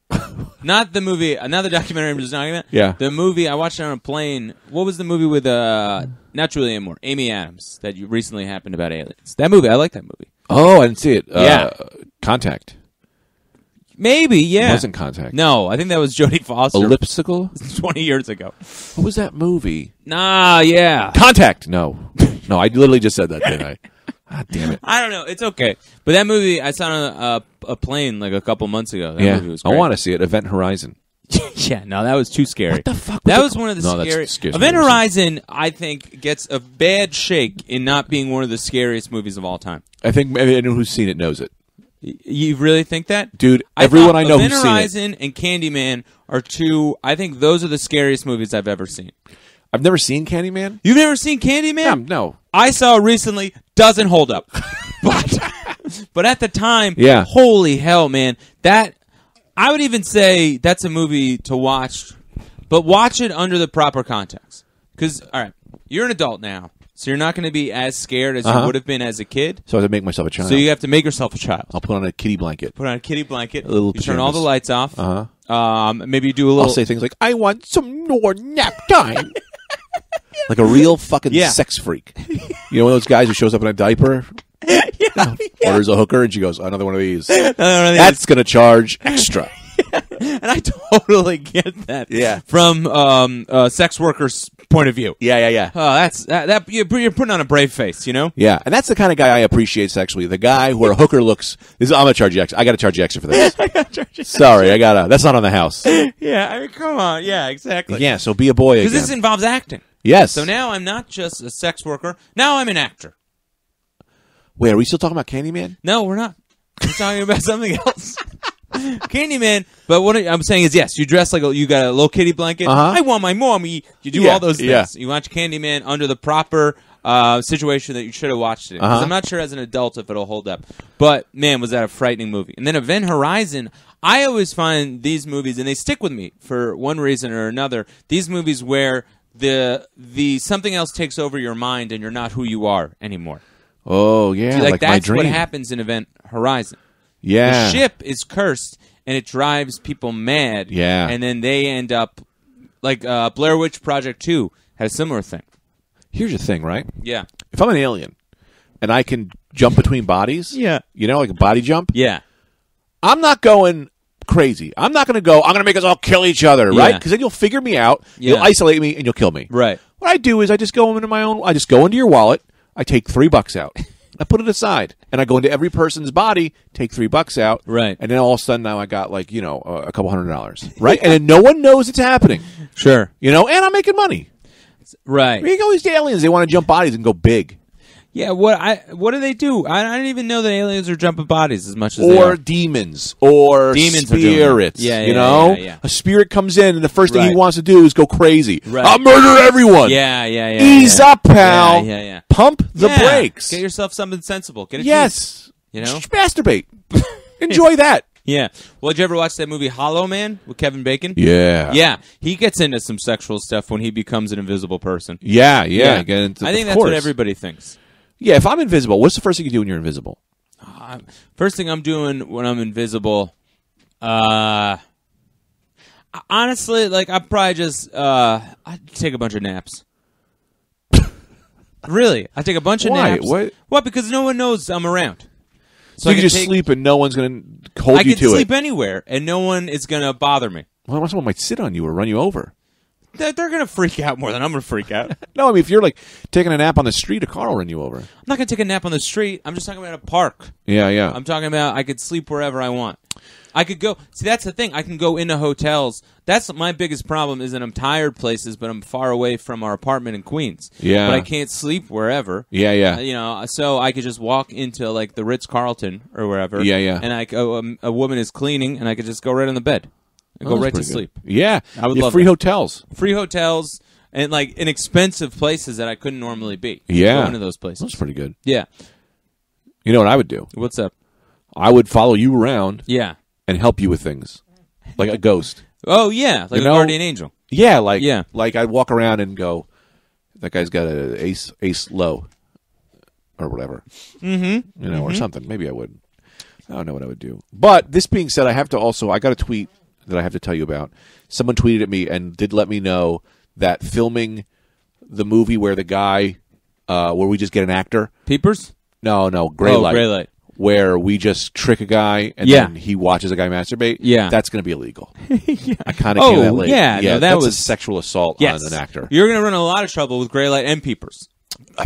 Not the movie. Another documentary I'm just talking about. Yeah. The movie, I watched it on a plane. What was the movie with, not Julianne Moore, Amy Adams, that you recently happened about aliens? That movie, I like that movie. Oh, I didn't see it. Yeah. Contact. Maybe, yeah. It wasn't Contact. No, I think that was Jodie Foster. Elliptical? 20 years ago. What was that movie? Nah, yeah. Contact! No. No, I literally just said that, didn't I? God damn it. I don't know. It's okay. But that movie, I saw on a plane like a couple months ago. That movie was great. I want to see it. Event Horizon. Yeah, no, that was too scary. What the fuck? That was one of the scariest. Event Horizon, I think, gets a bad shake in not being one of the scariest movies of all time. I think anyone who's seen it knows it. You really think that? Dude, everyone I know who's seen it. Event Horizon and Candyman are two, I think those are the scariest movies I've ever seen. I've never seen Candyman. You've never seen Candyman? No. I saw it recently. Doesn't hold up. But at the time, holy hell, man. I would even say that's a movie to watch, but watch it under the proper context. Because, all right, you're an adult now, so you're not going to be as scared as you would have been as a kid. So I have to make myself a child. So you have to make yourself a child. I'll put on a kiddie blanket. A little pajamas. Turn all the lights off. Maybe you do a little. I'll say things like, I want some more nap time. Like a real fucking sex freak. You know, one of those guys who shows up in a diaper, orders a hooker, and she goes, another one of these. That's going to charge extra. And I totally get that from a sex worker's point of view. Yeah. Oh, that's you're putting on a brave face, you know? Yeah, and that's the kind of guy I appreciate sexually. The guy where a hooker looks, I'm going to charge you extra. I got to charge you extra for this. Sorry, I got to. That's not on the house. Yeah, I mean, come on. Yeah, exactly. Yeah, so be a boy again. Because this involves acting. Yes. So now I'm not just a sex worker. Now I'm an actor. Wait, are we still talking about Candyman? No, we're not. We're talking about something else. Candyman. But what I'm saying is, yes, you dress like you got a little kitty blanket. I want my mommy. You do all those things. Yeah. You watch Candyman under the proper situation that you should have watched it. Because I'm not sure as an adult if it'll hold up. But, man, was that a frightening movie. And then Event Horizon. I always find these movies, and they stick with me for one reason or another, these movies where the something else takes over your mind and you're not who you are anymore. Oh yeah, like that's my dream. What happens in Event Horizon. Yeah, the ship is cursed and it drives people mad. Yeah, and then they end up like Blair Witch Project 2 has a similar thing. Here's the thing, right? Yeah. If I'm an alien, and I can jump between bodies, yeah, you know, like a body jump, yeah, I'm not going crazy. I'm not going to go, I'm going to make us all kill each other, right? Because then you'll figure me out, you'll isolate me, and you'll kill me. Right. What I do is I just go into my own, I just go into your wallet, I take $3 out. I put it aside, and I go into every person's body, take $3 out, right? And then all of a sudden, now I got like a couple $100, right? And then no one knows it's happening, sure? You know, and I'm making money, right? You know, these aliens, they want to jump bodies and go big. Yeah, what do they do? I don't even know that aliens are jumping bodies as much as they are. Or demons. Or demons spirits. You know? Yeah. A spirit comes in, and the first thing he wants to do is go crazy. Right. I'll murder everyone. Yeah. Ease up, pal. Yeah. Pump the brakes. Get yourself something sensible. Get a juice. You know? Masturbate. Enjoy that. Yeah. Well, did you ever watch that movie Hollow Man with Kevin Bacon? Yeah. Yeah. He gets into some sexual stuff when he becomes an invisible person. Yeah. I think that's what everybody thinks. Yeah, if I'm invisible, what's the first thing you do when you're invisible? First thing I'm doing when I'm invisible, honestly, like I probably just I take a bunch of naps. Really, I take a bunch of naps. What? Because no one knows I'm around. So you can just sleep, and no one's going to hold you to it. I can sleep anywhere, and no one is going to bother me. Well, someone might sit on you or run you over. They're going to freak out more than I'm going to freak out. No, I mean, if you're, like, taking a nap on the street, a car will run you over. I'm not going to take a nap on the street. I'm just talking about a park. Yeah. I'm talking about I could sleep wherever I want. I could go. See, that's the thing. I can go into hotels. That's my biggest problem is that I'm tired places, but I'm far away from our apartment in Queens. Yeah. But I can't sleep wherever. Yeah. You know, so I could just walk into, like, the Ritz-Carlton or wherever. Yeah. And a woman is cleaning, and I could just go right on the bed. And go right to sleep. Good. Yeah. I would love free hotels. Free hotels and like inexpensive places that I couldn't normally be. Yeah. One of those places. That's pretty good. Yeah. You know what I would do? What's up? I would follow you around. Yeah. And help you with things. Like a ghost. Oh, yeah. Like a guardian angel. Yeah. Like I'd walk around and go, that guy's got an ace low or whatever. Mm-hmm. You know, or something. Maybe I would. I don't know what I would do. But this being said, I got a tweet that I have to tell you about. Someone tweeted at me and did let me know that filming the movie where the guy, where we just get an actor. Peepers? No, Greylight. Oh, Greylight. Where we just trick a guy and then he watches a guy masturbate. Yeah. That's going to be illegal. Yeah. I kind of came that late. Yeah, no, that was a sexual assault on an actor. You're going to run a lot of trouble with Greylight and Peepers.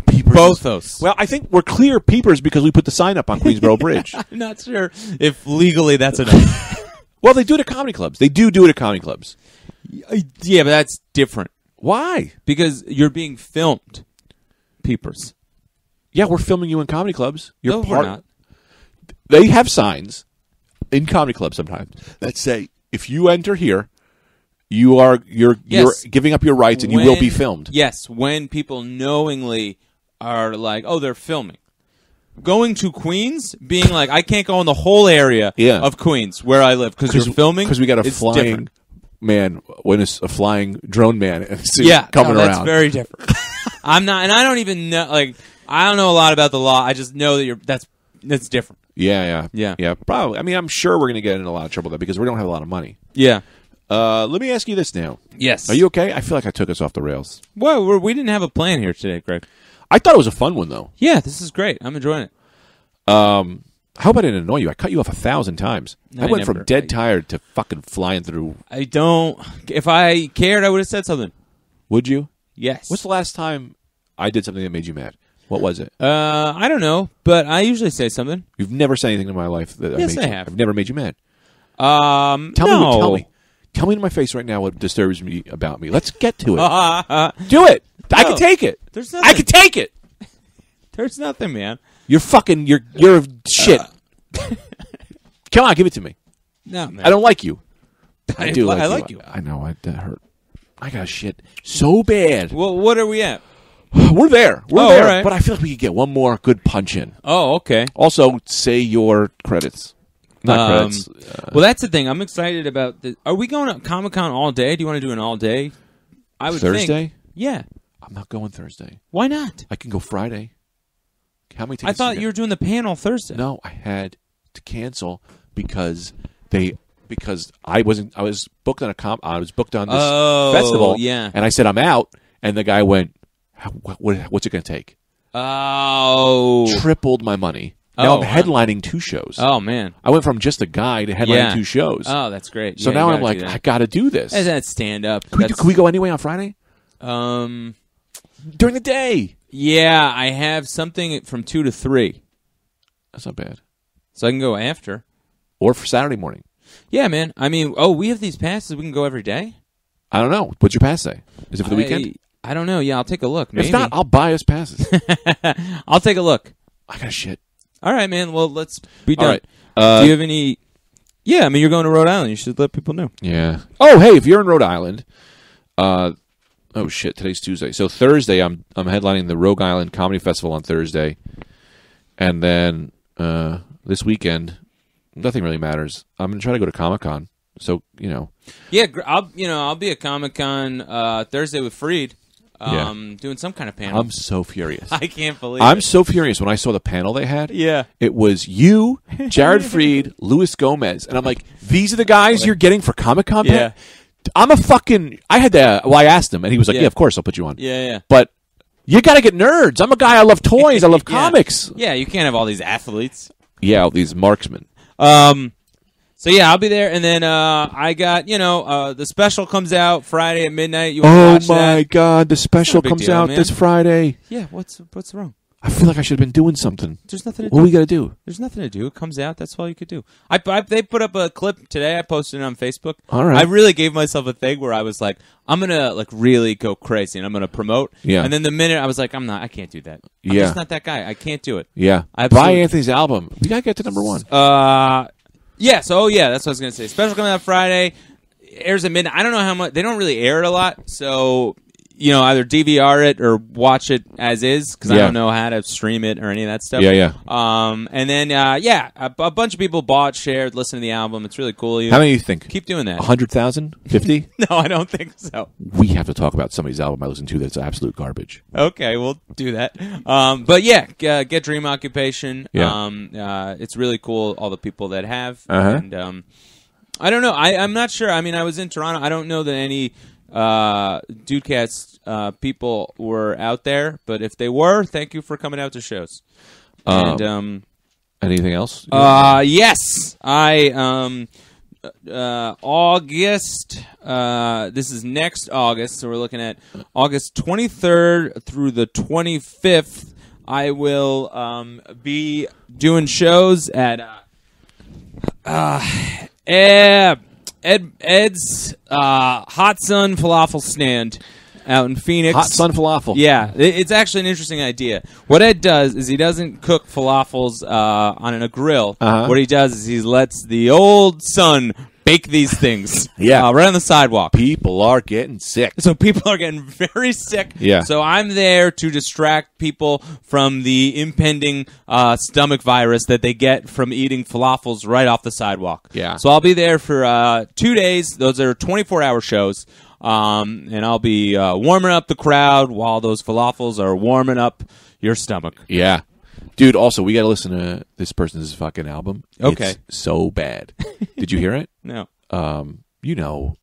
Peepers. Both those. Well, I think we're clear Peepers because we put the sign up on Queensboro Bridge. I'm not sure if legally that's enough. Well, they do it at comedy clubs. They do it at comedy clubs. Yeah, but that's different. Why? Because you're being filmed, Peepers. Yeah, we're filming you in comedy clubs. No, we're not. They have signs in comedy clubs sometimes that say, if you enter here, you're giving up your rights and you will be filmed. Yes, when people knowingly are like, oh, they're filming. Going to Queens, being like, I can't go in the whole area of Queens where I live because you're filming. Because we got a flying man, when it's a flying drone man coming around. That's very different. I'm not, and I don't even know. Like, I don't know a lot about the law. I just know that that's different. Yeah. Probably. I mean, I'm sure we're gonna get in a lot of trouble though because we don't have a lot of money. Yeah. Let me ask you this now. Yes. Are you okay? I feel like I took us off the rails. Well, we didn't have a plan here today, Greg. I thought it was a fun one, though. Yeah, this is great. I'm enjoying it. I hope I didn't annoy you. I cut you off 1,000 times. I went from dead tired to fucking flying through. I don't. If I cared, I would have said something. Would you? Yes. What's the last time I did something that made you mad? What was it? I don't know, but I usually say something. You've never said anything in my life that I have. I've never made you mad. Tell me. Tell me in my face right now what disturbs me about me. Let's get to it. Do it. No, I can take it. There's nothing. I can take it. There's nothing, man. You're fucking. You're shit. Come on, give it to me. No, man. I don't like you. I do. I like you. I know. That hurt. I got shit so bad. Well, what are we at? We're there. We're there. Right. But I feel like we could get one more good punch in. Oh, okay. Also, say your credits. Not credits. Well, that's the thing. I'm excited about this. Are we going to Comic-Con all day? Do you want to do an all day? I would Thursday? Yeah. I'm not going Thursday. Why not? I can go Friday. How many tickets? I thought you were doing the panel Thursday. No, I had to cancel because I wasn't. I was booked on this festival. Yeah. And I said I'm out, and the guy went, "What's it going to take?" Oh. Tripled my money. Now I'm headlining two shows. Oh, man. I went from just a guy to headlining two shows. Oh, that's great. So now I'm like, I got to do this. Isn't that stand-up? Can we go anyway on Friday? During the day. Yeah, I have something from 2 to 3. That's not bad. So I can go after. Or for Saturday morning. Yeah, man. I mean, we have these passes. We can go every day? I don't know. What's your pass say? Is it for the weekend? I don't know. Yeah, I'll take a look. Maybe. If not, I'll buy us passes. I'll take a look. I got shit. All right, man. Well, let's be done. All right. Do you have any... Yeah, I mean, you're going to Rhode Island. You should let people know. Yeah. Oh, hey, if you're in Rhode Island... oh, shit. Today's Tuesday. So Thursday, I'm headlining the Rogue Island Comedy Festival on Thursday. And then this weekend, nothing really matters. I'm going to try to go to Comic-Con. So, you know. Yeah, I'll be at Comic-Con Thursday with Freed. Doing some kind of panel. I'm so furious. I can't believe I'm so furious when I saw the panel they had. Yeah. It was you, Jared Fried, Luis Gomez. And I'm like, these are the guys you're getting for Comic-Con? Yeah. I'm a fucking... I asked him, and he was like, yeah, of course, I'll put you on. Yeah, yeah. But you got to get nerds. I'm a guy. I love toys. I love comics. Yeah, you can't have all these athletes. Yeah, all these marksmen. So, yeah, I'll be there. And then I got, the special comes out Friday at midnight. You want to watch that? Oh, my God. The special comes out this Friday. Yeah, what's wrong? I feel like I should have been doing something. There's nothing to do. What do we got to do? There's nothing to do. It comes out. That's all you could do. They put up a clip today. I posted it on Facebook. All right. I really gave myself a thing where I was like, I'm going to really go crazy and I'm going to promote. Yeah. And then the minute I was like, I can't do that. I'm just not that guy. I can't do it. Yeah. Buy Anthony's album. We got to get to #1. Yeah, that's what I was going to say. Special coming out Friday, airs at midnight. I don't know how much. They don't really air it a lot, so, either DVR it or watch it as is, because I don't know how to stream it or any of that stuff. Yeah, yeah. And then, a bunch of people bought, shared, listened to the album. It's really cool. How many do you think? Keep doing that. 100,000? 50? No, I don't think so. We have to talk about somebody's album I listen to that's absolute garbage. Okay, we'll do that. But yeah, get Dream Occupation. Yeah. It's really cool, all the people that have. And I don't know. I'm not sure. I mean, I was in Toronto. I don't know that any... Dudecast people were out there, but if they were, thank you for coming out to shows. And anything else? Yes, August. This is next August, so we're looking at August 23rd through the 25th. I will be doing shows at Ed's Hot Sun Falafel Stand out in Phoenix. Hot Sun Falafel. Yeah. It's actually an interesting idea. What Ed does is he doesn't cook falafels on a grill. What he does is he lets the old sun bake these things. Right on the sidewalk. People are getting sick. So people are getting very sick. Yeah. So I'm there to distract people from the impending stomach virus that they get from eating falafels right off the sidewalk. Yeah. So I'll be there for 2 days. Those are 24-hour shows. And I'll be warming up the crowd while those falafels are warming up your stomach. Yeah. Dude, also, we got to listen to this person's fucking album. Okay. It's so bad. Did you hear it? No. You know,